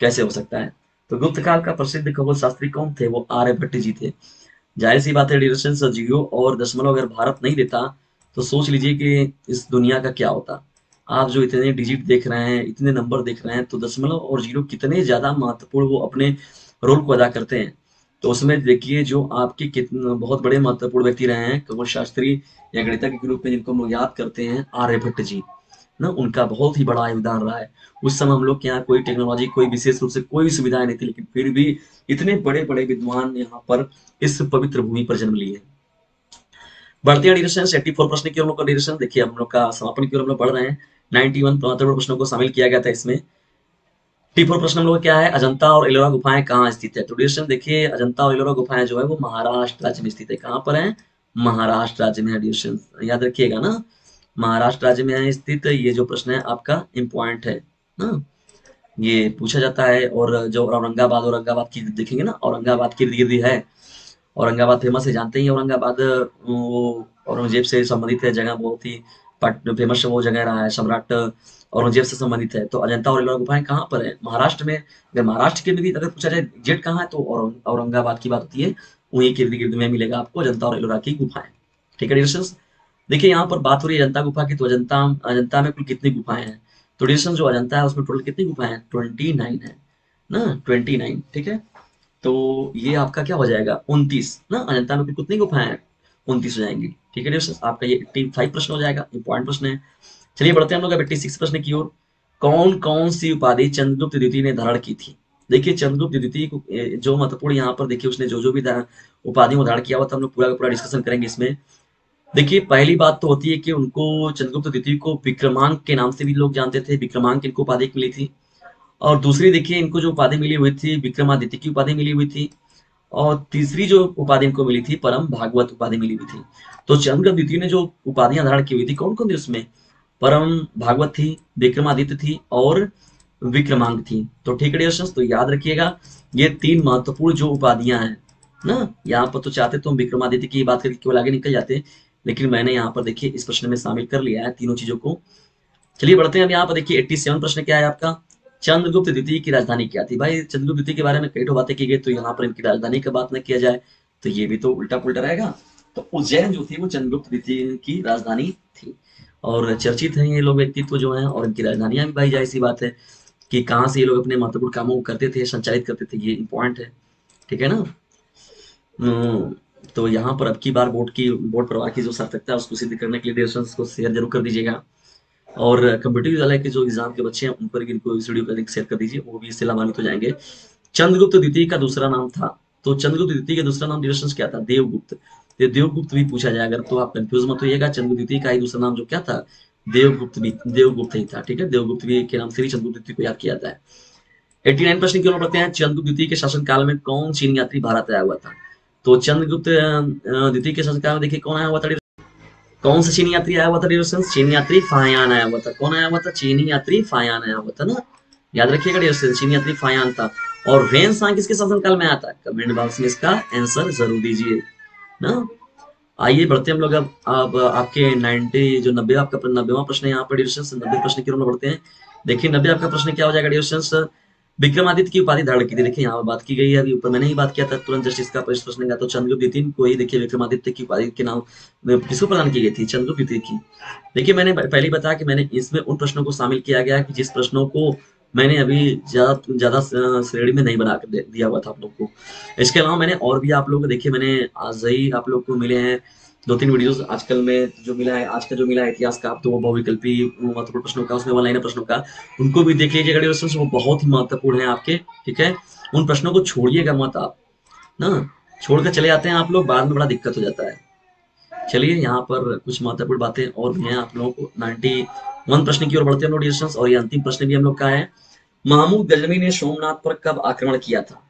कैसे हो सकता है। तो गुप्त काल का प्रसिद्ध खगोल शास्त्री कौन थे, वो आर्यभट्ट जी थे। जाहिर सी बात है डियर स्टूडेंट्स, जीरो और दशमलव अगर भारत नहीं देता तो सोच लीजिए कि इस दुनिया का क्या होता। आप जो इतने डिजिट देख रहे हैं, इतने नंबर देख रहे हैं, तो दशमलव और जीरो कितने ज्यादा महत्वपूर्ण वो अपने रोल को अदा करते हैं। तो उसमें देखिए जो आपके कितने बहुत बड़े महत्वपूर्ण व्यक्ति रहे हैं खगोल शास्त्री या गणितज्ञ के रूप में, जिनको हम लोग याद करते हैं आर्यभट्ट जी ना, उनका बहुत ही बड़ा योगदान रहा है। उस समय हम लोग के यहाँ कोई टेक्नोलॉजी, कोई विशेष रूप से कोई सुविधाएं नहीं थी, लेकिन फिर भी इतने बड़े बड़े विद्वान यहाँ पर इस पवित्र भूमि पर जन्म लिए। बढ़ते हैं 84 प्रश्न की ओर, हम लोग का डिरेक्शन देखिए हम लोग का समापन की ओर हम लोग बढ़ रहे हैं। 91 प्रश्नों को शामिल किया गया था इसमें। 84 प्रश्न हम लोग क्या है, अजंता और एलोरा गुफाएं कहाँ स्थित है। तो डियर देखिए अजंता और एलोरा गुफाएं जो है वो महाराष्ट्र राज्य में स्थित है। कहाँ पर है, महाराष्ट्र राज्य में है डियर, याद रखिएगा ना, महाराष्ट्र राज्य में है स्थित। ये जो प्रश्न है आपका इम्पोर्टेंट है ना, ये पूछा जाता है। और जो औरंगाबाद, औरंगाबाद की देखेंगे ना, औरंगाबाद की गिरदी है, औरंगाबाद फेमस है, जानते ही औरंगाबाद वो औरंगजेब से संबंधित है जगह, बहुत ही फेमस वो जगह रहा है, सम्राट औरंगजेब से संबंधित है। तो अजंता और एलोरा गुफाएं कहाँ पर है, महाराष्ट्र में। अगर महाराष्ट्र के भी अगर पूछा जाए एग्जैक्ट कहाँ है तो औरंगाबाद की बात होती है, वहीं के इर्द-गिर्द में मिलेगा आपको अजंता और एलोरा की गुफाएं, ठीक है डियर। देखिए यहाँ पर बात हो रही है अजंता गुफा की, तो अजंता में कुल कितनी गुफाएं हैं। तो डियर जो अजंता है उसमें टोटल कितनी गुफाएं हैं, 29 है ना, 29, ठीक है। तो ये आपका क्या हो जाएगा 29 ना, अजंता में कुल कितनी गुफाएं हैं, 29 हो जाएंगी, ठीक है डियर। आपका ये 85 प्रश्न हो जाएगा, इंपॉर्टेंट प्रश्न है। चलिए बढ़ते हैं हम लोग 86 प्रश्न की ओर, कौन कौन सी उपाधि चंद्रगुप्त द्वितीय ने धारण की थी। देखिए चंद्रगुप्त द्वितीय को जो महत्वपूर्ण यहाँ पर देखिए उसने जो जो भी उपाधियों को धारण किया हुआ था, हम लोग पूरा का पूरा डिस्कशन करेंगे इसमें। देखिए पहली बात तो होती है कि उनको चंद्रगुप्त द्वितीय को विक्रमांक के नाम से भी लोग जानते थे, विक्रमांक इनको उपाधि मिली थी। और दूसरी देखिए इनको जो उपाधि मिली हुई थी विक्रमादित्य की उपाधि मिली हुई थी। और तीसरी जो उपाधि इनको मिली थी परम भागवत उपाधि मिली हुई थी। तो चंद्रगुप्त द्वितीय ने जो उपाधियां धारण की हुई थी कौन कौन थी उसमें, परम भागवत थी, विक्रमादित्य थी और विक्रमांक थी। तो ठीक है डियर, तो याद रखिएगा ये तीन महत्वपूर्ण जो उपाधियां हैं ना। यहाँ पर तो चाहते तो हम विक्रमादित्य की बात करके केवल आगे निकल जाते, लेकिन मैंने यहाँ पर देखिए इस प्रश्न में शामिल कर लिया है तीनों चीजों को। चलिए बढ़ते हैं, अब यहाँ पर देखिए 87 प्रश्न क्या है आपका, चंद्रगुप्त द्वितीय की राजधानी क्या थी। भाई चंद्रगुप्त द्वितीय के बारे में कई बातें की गई, तो यहाँ पर इनकी राजधानी का बात न किया जाए तो ये भी तो उल्टा पुल्टा रहेगा। तो उज्जैन जो थी वो चंद्रगुप्त द्वितीय की राजधानी थी और चर्चित हैं ये लोग व्यक्तित्व जो हैं, और इनकी राजधानियां भी भाई जाहिर सी बात है कि कहाँ से ये लोग अपने महत्वपूर्ण कामों को करते थे, संचालित करते थे, ये इम्पोर्टेंट है, ठीक है ना। तो यहाँ पर अब की बार बोर्ड परिवार की जो सार्थकता है उसको सिद्ध करने के लिए डिस्टेंस को शेयर जरूर कर दीजिएगा, और कम्पिटेटिव वाले के जो एग्जाम के बच्चे हैं उन पर इनको इस वीडियो का लिंक शेयर कर दीजिए, वो भी इससे लाभान्वित हो जाएंगे। चंद्रगुप्त द्वितीय का दूसरा नाम था तो चंद्रगुप्त द्वितीय का दूसरा नाम डिस्टेंस क्या था? देवगुप्त। ये देवगुप्त भी पूछा जाएगा तो आप कंफ्यूज मत होइएगा, चंद्रगुप्त द्वितीय का ही दूसरा नाम जो क्या था देवगुप्त ही था। ठीक है, देवगुप्त भी के नाम से भी चंद्रगुप्त द्वितीय को याद किया जाता है। 89 प्रश्न की ओर बढ़ते हैं। चंद्रगुप्त द्वितीय के शासनकाल में कौन चीन यात्री भारत आया हुआ था? तो चंद्रगुप्त द्वितीय के शासनकाल में देखिए कौन आया हुआ था, कौन सा चीन यात्री आया हुआ था डिस्टेंस, चीन यात्री फाह्यान आया हुआ था। कौन आया हुआ था? चीनी यात्री फाह्यान आया हुआ था ना, याद रखिएगा डिस्टेंस चीन यात्री फाह्यान था। और ह्वेन सांग किसके शासनकाल में आया था? कमेंट बॉक्स में इसका आंसर जरूर दीजिए ना। आइए बढ़ते हम लोग अब आपके 90वां प्रश्न है यहाँ पर डिस्टेंस। 90 प्रश्न की ओर बढ़ते हैं। देखिए 90 आपका प्रश्न क्या हो जाएगा डिस्टेंस, विक्रमादित्य की उपाधि धारण की थी। देखिए यहाँ पर बात की गई है, अभी ऊपर मैंने ही बात किया था, तुरंत जस्ट इसका प्रश्न गया। तो चंद्रगुप्त द्वितीय को ही देखिए विक्रमादित्य की उपाधि के नाम किसको प्रदान की गई थी? चंद्रगुप्त द्वितीय की। देखिए मैंने पहले ही बताया कि मैंने इसमें उन प्रश्नों को शामिल किया गया कि जिस प्रश्नों को मैंने अभी ज्यादा श्रेणी में नहीं बना कर दिया हुआ था आप लोग को। इसके अलावा मैंने और भी आप लोग को देखिए मैंने आज ही आप लोग को मिले हैं 2-3 वीडियोस आजकल में जो मिला है, आज का जो मिला है इतिहास का, आप तो वो बहुविकल्पी महत्वपूर्ण प्रश्नों का, उसमें वन लाइनर प्रश्नों का, उनको भी देख लीजिएगा डिस्टेंस, वो बहुत ही महत्वपूर्ण है आपके। ठीक है, उन प्रश्नों को छोड़िएगा मत आप ना, छोड़कर चले जाते हैं आप लोग, बाद में बड़ा दिक्कत हो जाता है। चलिए यहाँ पर कुछ महत्वपूर्ण बातें और भी हैं आप लोगों को। 91 प्रश्न की ओर बढ़ते हैं हम लोग डिस्टेंस, और ये अंतिम प्रश्न भी हम लोग का है। महमूद गजनवी ने सोमनाथ पर कब आक्रमण किया था?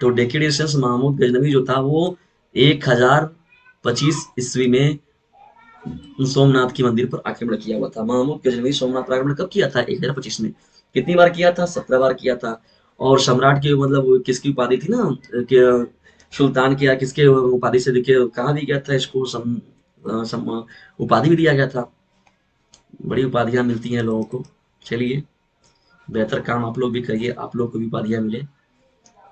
तो देखिए डिस्टेंस महमूद गजनवी जो था वो 1025 ईस्वी में सोमनाथ के मंदिर पर आक्रमण किया हुआ था। महमूद गजनवी सोमनाथ पर आक्रमण कब किया था? 1025 में। कितनी बार किया था? 17 बार किया था। और सम्राट की मतलब किसकी उपाधि थी ना कि सुल्तान की, किसके उपाधि से देखिए कहा भी गया था इसको, उपाधि भी दिया गया था। बड़ी उपाधियां मिलती हैं लोगों को। चलिए बेहतर काम आप लोग भी करिए, आप लोग को भी उपाधियां मिले,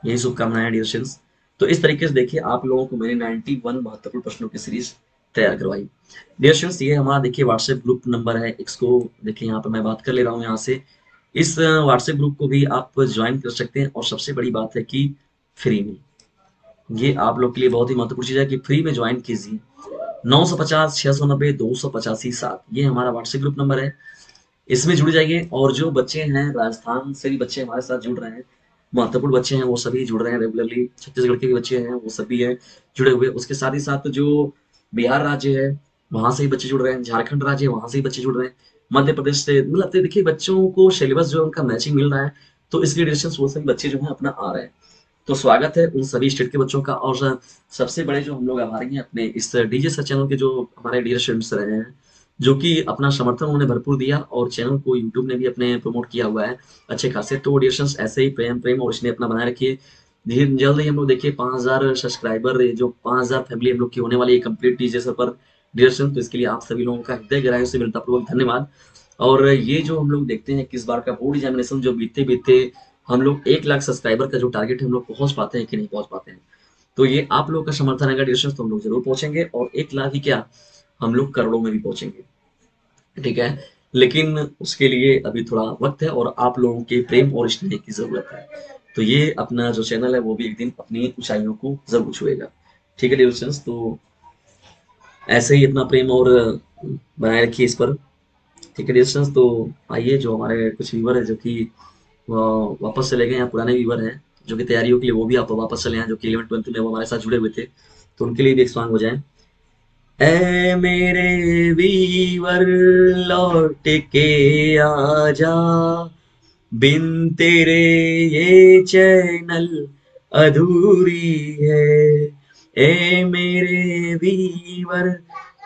यही शुभकामनाएं डियर स्टूडेंट्स। तो इस तरीके से देखिए आप लोगों को मैंने 91 महत्वपूर्ण प्रश्नों की सीरीज तैयार करवाई डियर स्टूडेंट्स। ये हमारा देखिए व्हाट्सएप ग्रुप नंबर है, इसको देखिए यहाँ पर मैं बात कर ले रहा हूँ यहाँ से। इस व्हाट्सएप ग्रुप को भी आप ज्वाइन कर सकते हैं, और सबसे बड़ी बात है कि फ्री में, ये आप लोग के लिए बहुत ही महत्वपूर्ण चीज है कि फ्री में ज्वाइन कीजिए। 950-690-285-7 ये हमारा व्हाट्सएप ग्रुप नंबर है, इसमें जुड़ जाइए। और जो बच्चे हैं राजस्थान से भी बच्चे हमारे साथ जुड़ रहे हैं, महत्वपूर्ण बच्चे हैं वो सभी जुड़ रहे हैं रेगुलरली, छत्तीसगढ़ के भी बच्चे हैं वो सभी हैं जुड़े हुए। उसके साथ ही साथ जो बिहार राज्य है वहां से ही बच्चे जुड़ रहे हैं, झारखंड राज्य है वहां से ही बच्चे जुड़ रहे हैं, मध्य प्रदेश से, मतलब देखिए बच्चों को सिलेबस जो उनका मैचिंग मिल रहा है, तो इसलिए डिस्टेंस वो सभी बच्चे जो है अपना आ रहे हैं। तो स्वागत है उन सभी स्टेट के बच्चों का। और सबसे बड़े जो हम लोग आभारी हैं अपने इस डीजे सर चैनल के जो हमारे डियर स्टूडेंट्स रहे हैं, जो कि अपना समर्थन उन्होंने भरपूर दिया, और चैनल को यूट्यूब ने भी अपने प्रमोट किया हुआ है अच्छे खासे। तो डियर स्टूडेंट्स ऐसे ही प्रेम और इसने अपना बनाए रखिए। धीरे जल्द ही हम लोग देखिए 5000 सब्सक्राइबर, जो 5000 फैमिली हम लोग की होने वाली है कम्प्लीट डीजे सर पर डियर स्टूडेंट्स। तो इसके लिए आप सभी लोगों का हृदय गहराई से मिलतापूर्वक धन्यवाद। और ये जो हम लोग देखते हैं कि इस बार का बोर्ड एग्जामिनेशन जो बीते हम लोग 1 लाख सब्सक्राइबर का जो टारगेट है हम लोग पहुंच पाते हैं कि नहीं पहुंच पाते हैं, तो ये आप लोग का समर्थन अगर डिस्टेंस तो हम लोग जरूर पहुंचेंगे, और 1 लाख ही क्या हम लोग करोड़ों में भी पहुंचेंगे। ठीक है, लेकिन उसके लिए अभी थोड़ा वक्त है और आप लोगों के प्रेम और स्नेह की जरूरत है। तो ये अपना जो चैनल है वो भी एक दिन अपनी ऊंचाइयों को जरूर छुएगा। ठीक है डियर स्टूडेंट्स, तो ऐसे ही अपना प्रेम और बनाए रखिए इस पर। ठीक है डियर स्टूडेंट्स, तो आइए जो हमारे कुछ व्यूअर है जो कि वापस चले गए हैं, पुराने व्यूवर हैं जो कि तैयारियों के लिए वो भी आप वापस चले हैं, जो कि 11वीं 12वीं में वो हमारे साथ जुड़े हुए थे, तो उनके लिए भी एक सॉन्ग हो जाए। ऐ मेरे वीवर लौट के आजा, बिन तेरे ये चैनल अधूरी है। ऐ मेरे वीवर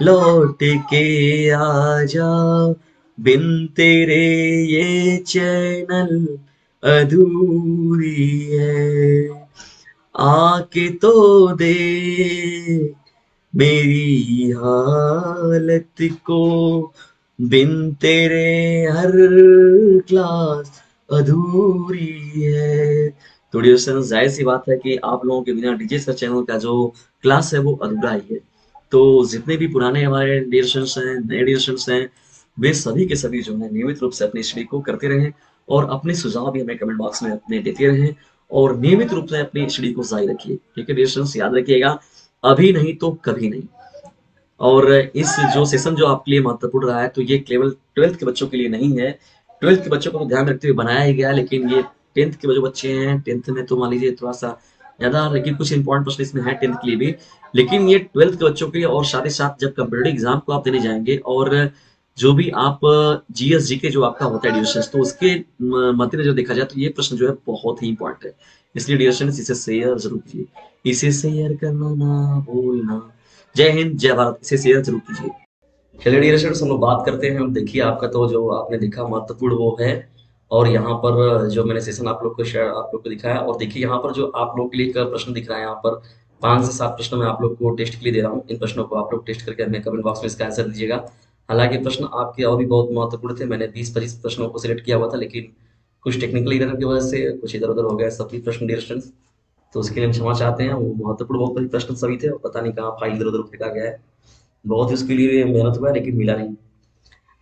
लौट के आजा, बिन तेरे ये चैनल अधूरी है। आके तो दे मेरी हालत को, बिन तेरे हर क्लास अधूरी है। तो डियर स्टूडेंट्स जाहिर सी बात है कि आप लोगों के बिना डीजे सर चैनल का जो क्लास है वो अधूरा ही है। तो जितने भी पुराने हमारे डियर स्टूडेंट्स हैं, नए डियर स्टूडेंट्स हैं, वे सभी के सभी जो है नियमित रूप से अपनी स्टडी को करते रहें, और अपने सुझाव भी हमें कमेंट बॉक्स में अपने देते रहें, और नियमित रूप से अपनी स्टडी को जारी रखिए। ठीक है डियर स्टूडेंट्स, याद रखिएगा अभी नहीं तो कभी नहीं। और इस जो सेशन जो आपके लिए महत्वपूर्ण रहा है, तो ये केवल 12th के बच्चों के लिए नहीं है, 12th के बच्चों को ध्यान रखते हुए बनाया ही गया, लेकिन ये 10th के जो बच्चे हैं 10th में तो मान लीजिए थोड़ा सा ज्यादा, लेकिन कुछ इंपॉर्टेंट प्रश्न इसमें है 10th के लिए भी, लेकिन ये 12th के बच्चों के लिए। और साथ ही साथ जब कंप्यूटर एग्जाम को आप देने जाएंगे और जो भी आप जीएसजी के जो आपका होता है डिविजन, तो उसके मद्देनजर देखा जाए तो ये प्रश्न जो है बहुत ही इंपॉर्टेंट है, इसलिए डिविजन इसे शेयर जरूर कीजिए, इसे शेयर करना ना भूलना। जय हिंद जय भारत, इसे शेयर जरूर कीजिए। चलिए डियर स्टूडेंट्स, हम लोग बात करते हैं, हम देखिए आपका तो जो आपने देखा महत्वपूर्ण वो है, और यहाँ पर जो मैंने सेशन आप लोग को शेयर आप लोग को दिखाया, और देखिए यहाँ पर जो आप लोग के लिए प्रश्न दिख रहा है, यहाँ पर 5 से 7 प्रश्न मैं आप लोग को टेस्ट के लिए दे रहा हूँ। इन प्रश्नों को आप लोग टेस्ट करके हमें कमेंट बॉक्स में इसका आंसर दीजिएगा। हालांकि प्रश्न आपके और भी बहुत महत्वपूर्ण थे, मैंने 20-25 प्रश्नों को सिलेक्ट किया हुआ था, लेकिन कुछ टेक्निकल एरर की वजह से कुछ इधर उधर हो गया सभी प्रश्न डियर स्टूडेंट्स, तो उसके लिए हम क्षमा चाहते हैं। वो महत्वपूर्ण बहुत प्रश्न सभी थे, पता नहीं कहाँ फाइल इधर उधर फेंका गया है, बहुत ही उसके लिए मेहनत हुआ है लेकिन मिला नहीं।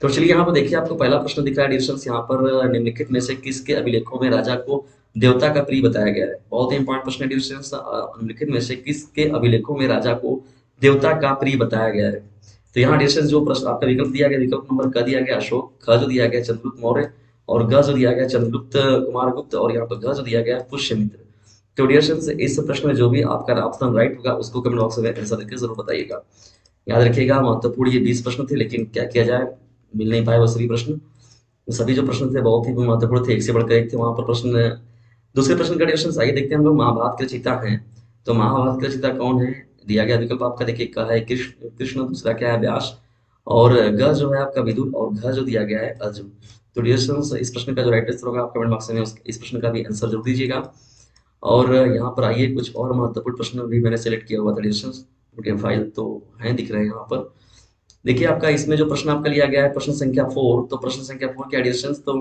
तो चलिए यहाँ पर देखिए आपको पहला प्रश्न दिख रहा है डियर स्टूडेंट्स, यहाँ पर निम्नलिखित में से किसके अभिलेखों में राजा को देवता का प्रिय बताया गया है? बहुत ही इंपॉर्टेंट प्रश्न है डियर स्टूडेंट्स, निम्नलिखित में से किसके अभिलेखों में राजा को देवता का प्रिय बताया गया है? तो यहाँ डियर स्टूडेंट्स जो प्रश्न आपका विकल्प दिया गया, विकल्प नंबर क दिया गया अशोक, ख जो दिया गया चंद्रगुप्त मौर्य, और ग जो दिया गया चंद्रगुप्त कुमार गुप्त, और यहाँ पर घ जो दिया गया पुष्यमित्र। तो डियर स्टूडेंट्स इस प्रश्न में जो भी आपका ऑप्शन राइट होगा उसको कमेंट बॉक्स में आंसर देकर जरूर बताइएगा। याद रखिएगा महत्वपूर्ण ये 20 प्रश्न थे, लेकिन क्या किया जाए मिल नहीं पाए वो सभी प्रश्न। सभी जो प्रश्न थे बहुत ही महत्वपूर्ण थे, एक से बढ़कर एक थे वहाँ पर प्रश्न। दूसरे प्रश्न का डिस्कशन आइए देखते हैं हम लोग, महाभारत के रचयिता हैं। तो महाभारत के रचयिता कौन है? दिया गया विकल्प आपका देखिए क है कृष्ण, दूसरा क्या है व्यास, और ग जो है आपका विदुर, और घ जो दिया गया है अर्जुन। तो डिस्कशन इस प्रश्न का जो राइट आंसर होगा आप कमेंट बॉक्स में इस प्रश्न का भी आंसर जरूर दीजिएगा। और यहाँ पर आइए कुछ और महत्वपूर्ण प्रश्न भी मैंने सेलेक्ट किया हुआ था डिस्कशन, ओके फाइल तो हैं दिख रहे हैं यहाँ पर। देखिए आपका इसमें जो प्रश्न आपका लिया गया है प्रश्न संख्या 4, तो प्रश्न संख्या 4 के एडिशंस, तो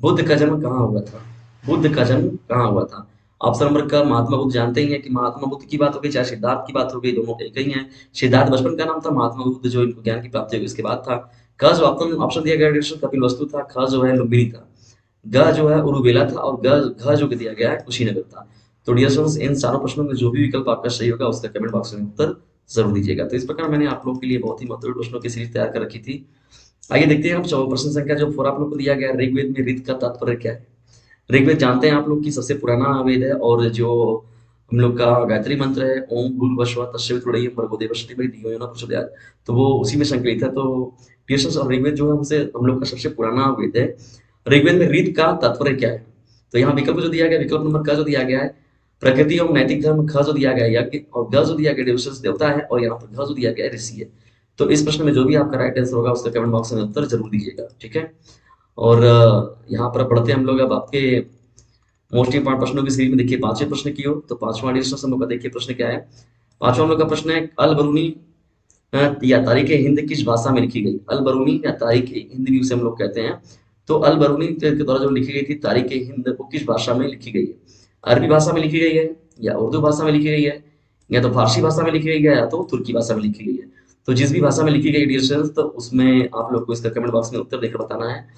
बुद्ध का जन्म कहाँ हुआ था? बुद्ध का जन्म कहाँ हुआ था? ऑप्शन नंबर का महात्मा बुद्ध, जानते ही हैं कि महात्मा बुद्ध की बात हो गई चाहे सिद्धार्थ की बात हो गई, दोनों एक ही हैं। सिद्धार्थ बचपन का नाम था, महात्मा बुद्ध जो इनको ज्ञान की प्राप्ति हुई उसके बाद था। क जो ऑप्शन दिया गया एडिशन कपिल वस्तु था, ख जो है लुम्बिनी था, ग जो है उरुवेला था, और घ जो दिया गया है कुशीनगर था। तो डियर स्टूडेंट्स इन सारों प्रश्नों में जो भी विकल्प आपका सही होगा उसका कमेंट बॉक्स में उत्तर जरूर दीजिएगा। तो इस प्रकार मैंने आप लोग के लिए बहुत ही महत्वपूर्ण प्रश्नों की सीरीज तैयार कर रखी थी। आइए देखते हैं हम प्रश्न संख्या जो 4 आप लोग को दिया गया है, ऋग्वेद में ऋत का तात्पर्य क्या है? ऋग्वेद जानते हैं आप लोग की सबसे पुराना वेद है, और जो हम लोग का गायत्री मंत्र है ओम भूर्भुवः स्वः, तो वो उसी में संकलित है। तो डियर स्टूडेंट्स और ऋग्वेद जो है हम लोग का सबसे पुराना वेद है, ऋग्वेद में ऋत का तात्पर्य क्या है? तो यहाँ विकल्प जो दिया गया, विकल्प नंबर का जो दिया गया है प्रकृति एवं नैतिक धर्म, ख जो दिया गया यज्ञ, और ग जो दिया गया देवता है, और यहाँ पर घ जो दिया गया ऋषि है। तो इस प्रश्न में जो भी आपका राइट आंसर होगा उसका कमेंट बॉक्स में उत्तर जरूर दीजिएगा, ठीक है। और यहाँ पर पढ़ते हैं हम लोग अब आपके मोस्ट इंपॉर्टेंट प्रश्नों की सीरीज में, देखिए 5वें प्रश्न की ओर। तो 5वां डिस्कशन हम लोग का देखिए प्रश्न क्या है, 5वां हम लोग का प्रश्न है अल बरूनी या तारीख हिंद किस भाषा में लिखी गई? अल बरूनी या तारीख हिंद भी उसे हम लोग कहते हैं। तो अल बरूनी के द्वारा जो लिखी गई थी तारीख हिंद को किस भाषा में लिखी गई है? अरबी भाषा में लिखी गई है, या उर्दू भाषा में लिखी गई है, या तो फारसी भाषा में लिखी गई है, या तो तुर्की भाषा में लिखी गई है। तो जिस भी भाषा में लिखी गई डियर स्टूडेंट्स, तो उसमें आप लोग को इसका कमेंट बॉक्स में उत्तर देकर बताना है।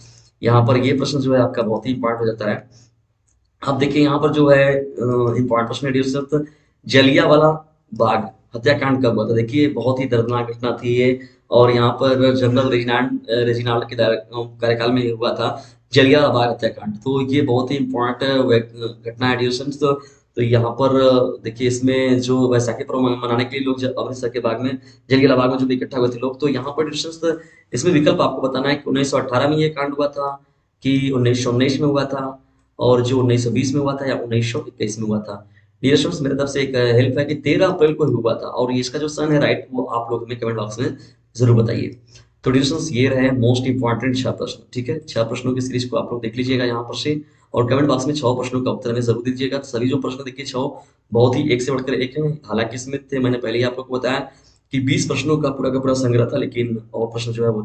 यहाँ पर ये प्रश्न जो है आपका बहुत ही इंपॉर्टेंट हो जाता है। अब देखिए यहाँ पर जो है इंपॉर्टेंट प्रश्न है डियर स्टूडेंट्स, जलियांवाला बाग हत्याकांड कब हुआ था? देखिए बहुत ही दर्दनाक घटना थी ये, और यहाँ पर जनरल रेजिनाल्ड के कार्यकाल में हुआ था जलियांवाला बाग हत्याकांड। तो ये बहुत ही इम्पोर्टेंट घटना है डियर स्टूडेंट्स। तो यहाँ पर देखिए इसमें जो वैसाखी पर्व मनाने के लिए लोग अमृतसर के बाग में जलियांवाला बाग में जो इकट्ठा हुए थे लोग, तो यहाँ पर इसमें विकल्प आपको बताना है कि 1918 में ये कांड हुआ था, कि 1919 में हुआ था, और जो 1920 में हुआ था, या 1921 में हुआ था। डियर स्टूडेंट्स मेरे तरफ से एक हेल्प है कि 13 अप्रैल को हुआ था, और इसका जो सन है राइट वो आप लोग हमें कमेंट बॉक्स में जरूर बताइए। तो डियर स्टूडेंट्स ये रहे मोस्ट इंपॉर्टेंट 6 प्रश्न, ठीक है। 6 प्रश्नों की सीरीज को आप लोग देख लीजिएगा यहाँ पर से, और कमेंट बॉक्स में 6 प्रश्नों का उत्तर हमें जरूर दीजिएगा। सभी जो प्रश्न देखिए 6 बहुत ही एक से बढ़कर एक है। हालांकि इसमें थे, मैंने पहले ही आप लोग को बताया कि 20 प्रश्नों का पूरा संग्रह था, लेकिन और प्रश्न जो है वो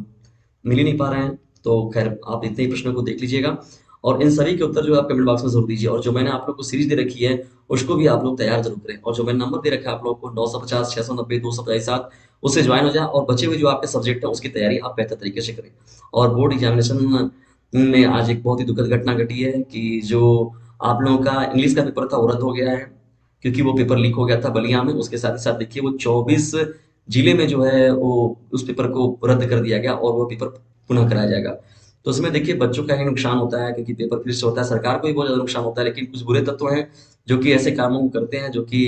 मिल ही नहीं पा रहे हैं। तो खैर आप इतने ही प्रश्नों को देख लीजिएगा, और इन सभी के उत्तर जो आप कमेंट बॉक्स में जरूर दीजिए। और जो मैंने आप लोग को सीरीज दे रखी है उसको भी आप लोग तैयार जरूर करें, और जो मैंने नंबर दे रखा है आप लोग को 950, 690, 227 उससे ज्वाइन हो जाए, और बचे हुए जो आपके सब्जेक्ट है उसकी तैयारी आप बेहतर तरीके से करें। और बोर्ड एग्जामिनेशन में आज एक बहुत ही दुखद घटना घटी है कि जो आप लोगों का इंग्लिश का पेपर था वो रद्द हो गया है, क्योंकि वो पेपर लीक हो गया था बलिया में। उसके साथ ही साथ देखिए वो 24 जिले में जो है वो उस पेपर को रद्द कर दिया गया, और वो पेपर पुनः कराया जाएगा। तो उसमें देखिए बच्चों का ही नुकसान होता है, क्योंकि पेपर फिर से होता है, सरकार को भी बहुत ज्यादा नुकसान होता है, लेकिन कुछ बुरे तत्व हैं जो कि ऐसे कामों को करते हैं जो कि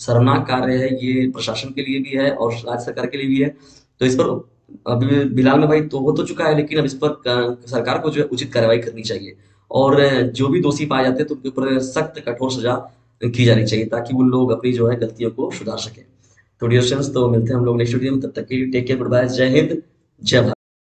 शर्मनाक कार्य है। ये प्रशासन के लिए भी है और राज्य सरकार के लिए भी है। तो इस पर अभी बिलाल में भाई तो हो तो चुका है, लेकिन अब इस पर सरकार को जो है उचित कार्रवाई करनी चाहिए और जो भी दोषी पाए जाते हैं तो उनके ऊपर सख्त कठोर सजा की जानी चाहिए ताकि वो लोग अपनी जो है गलतियों को सुधार सकें। तो डियर स्टूडेंट्स, तो मिलते हैं हम लोग नेक्स्ट वीडियो में। तब तक के लिए टेक केयर, गुड बाय, जय हिंद, जय भारत।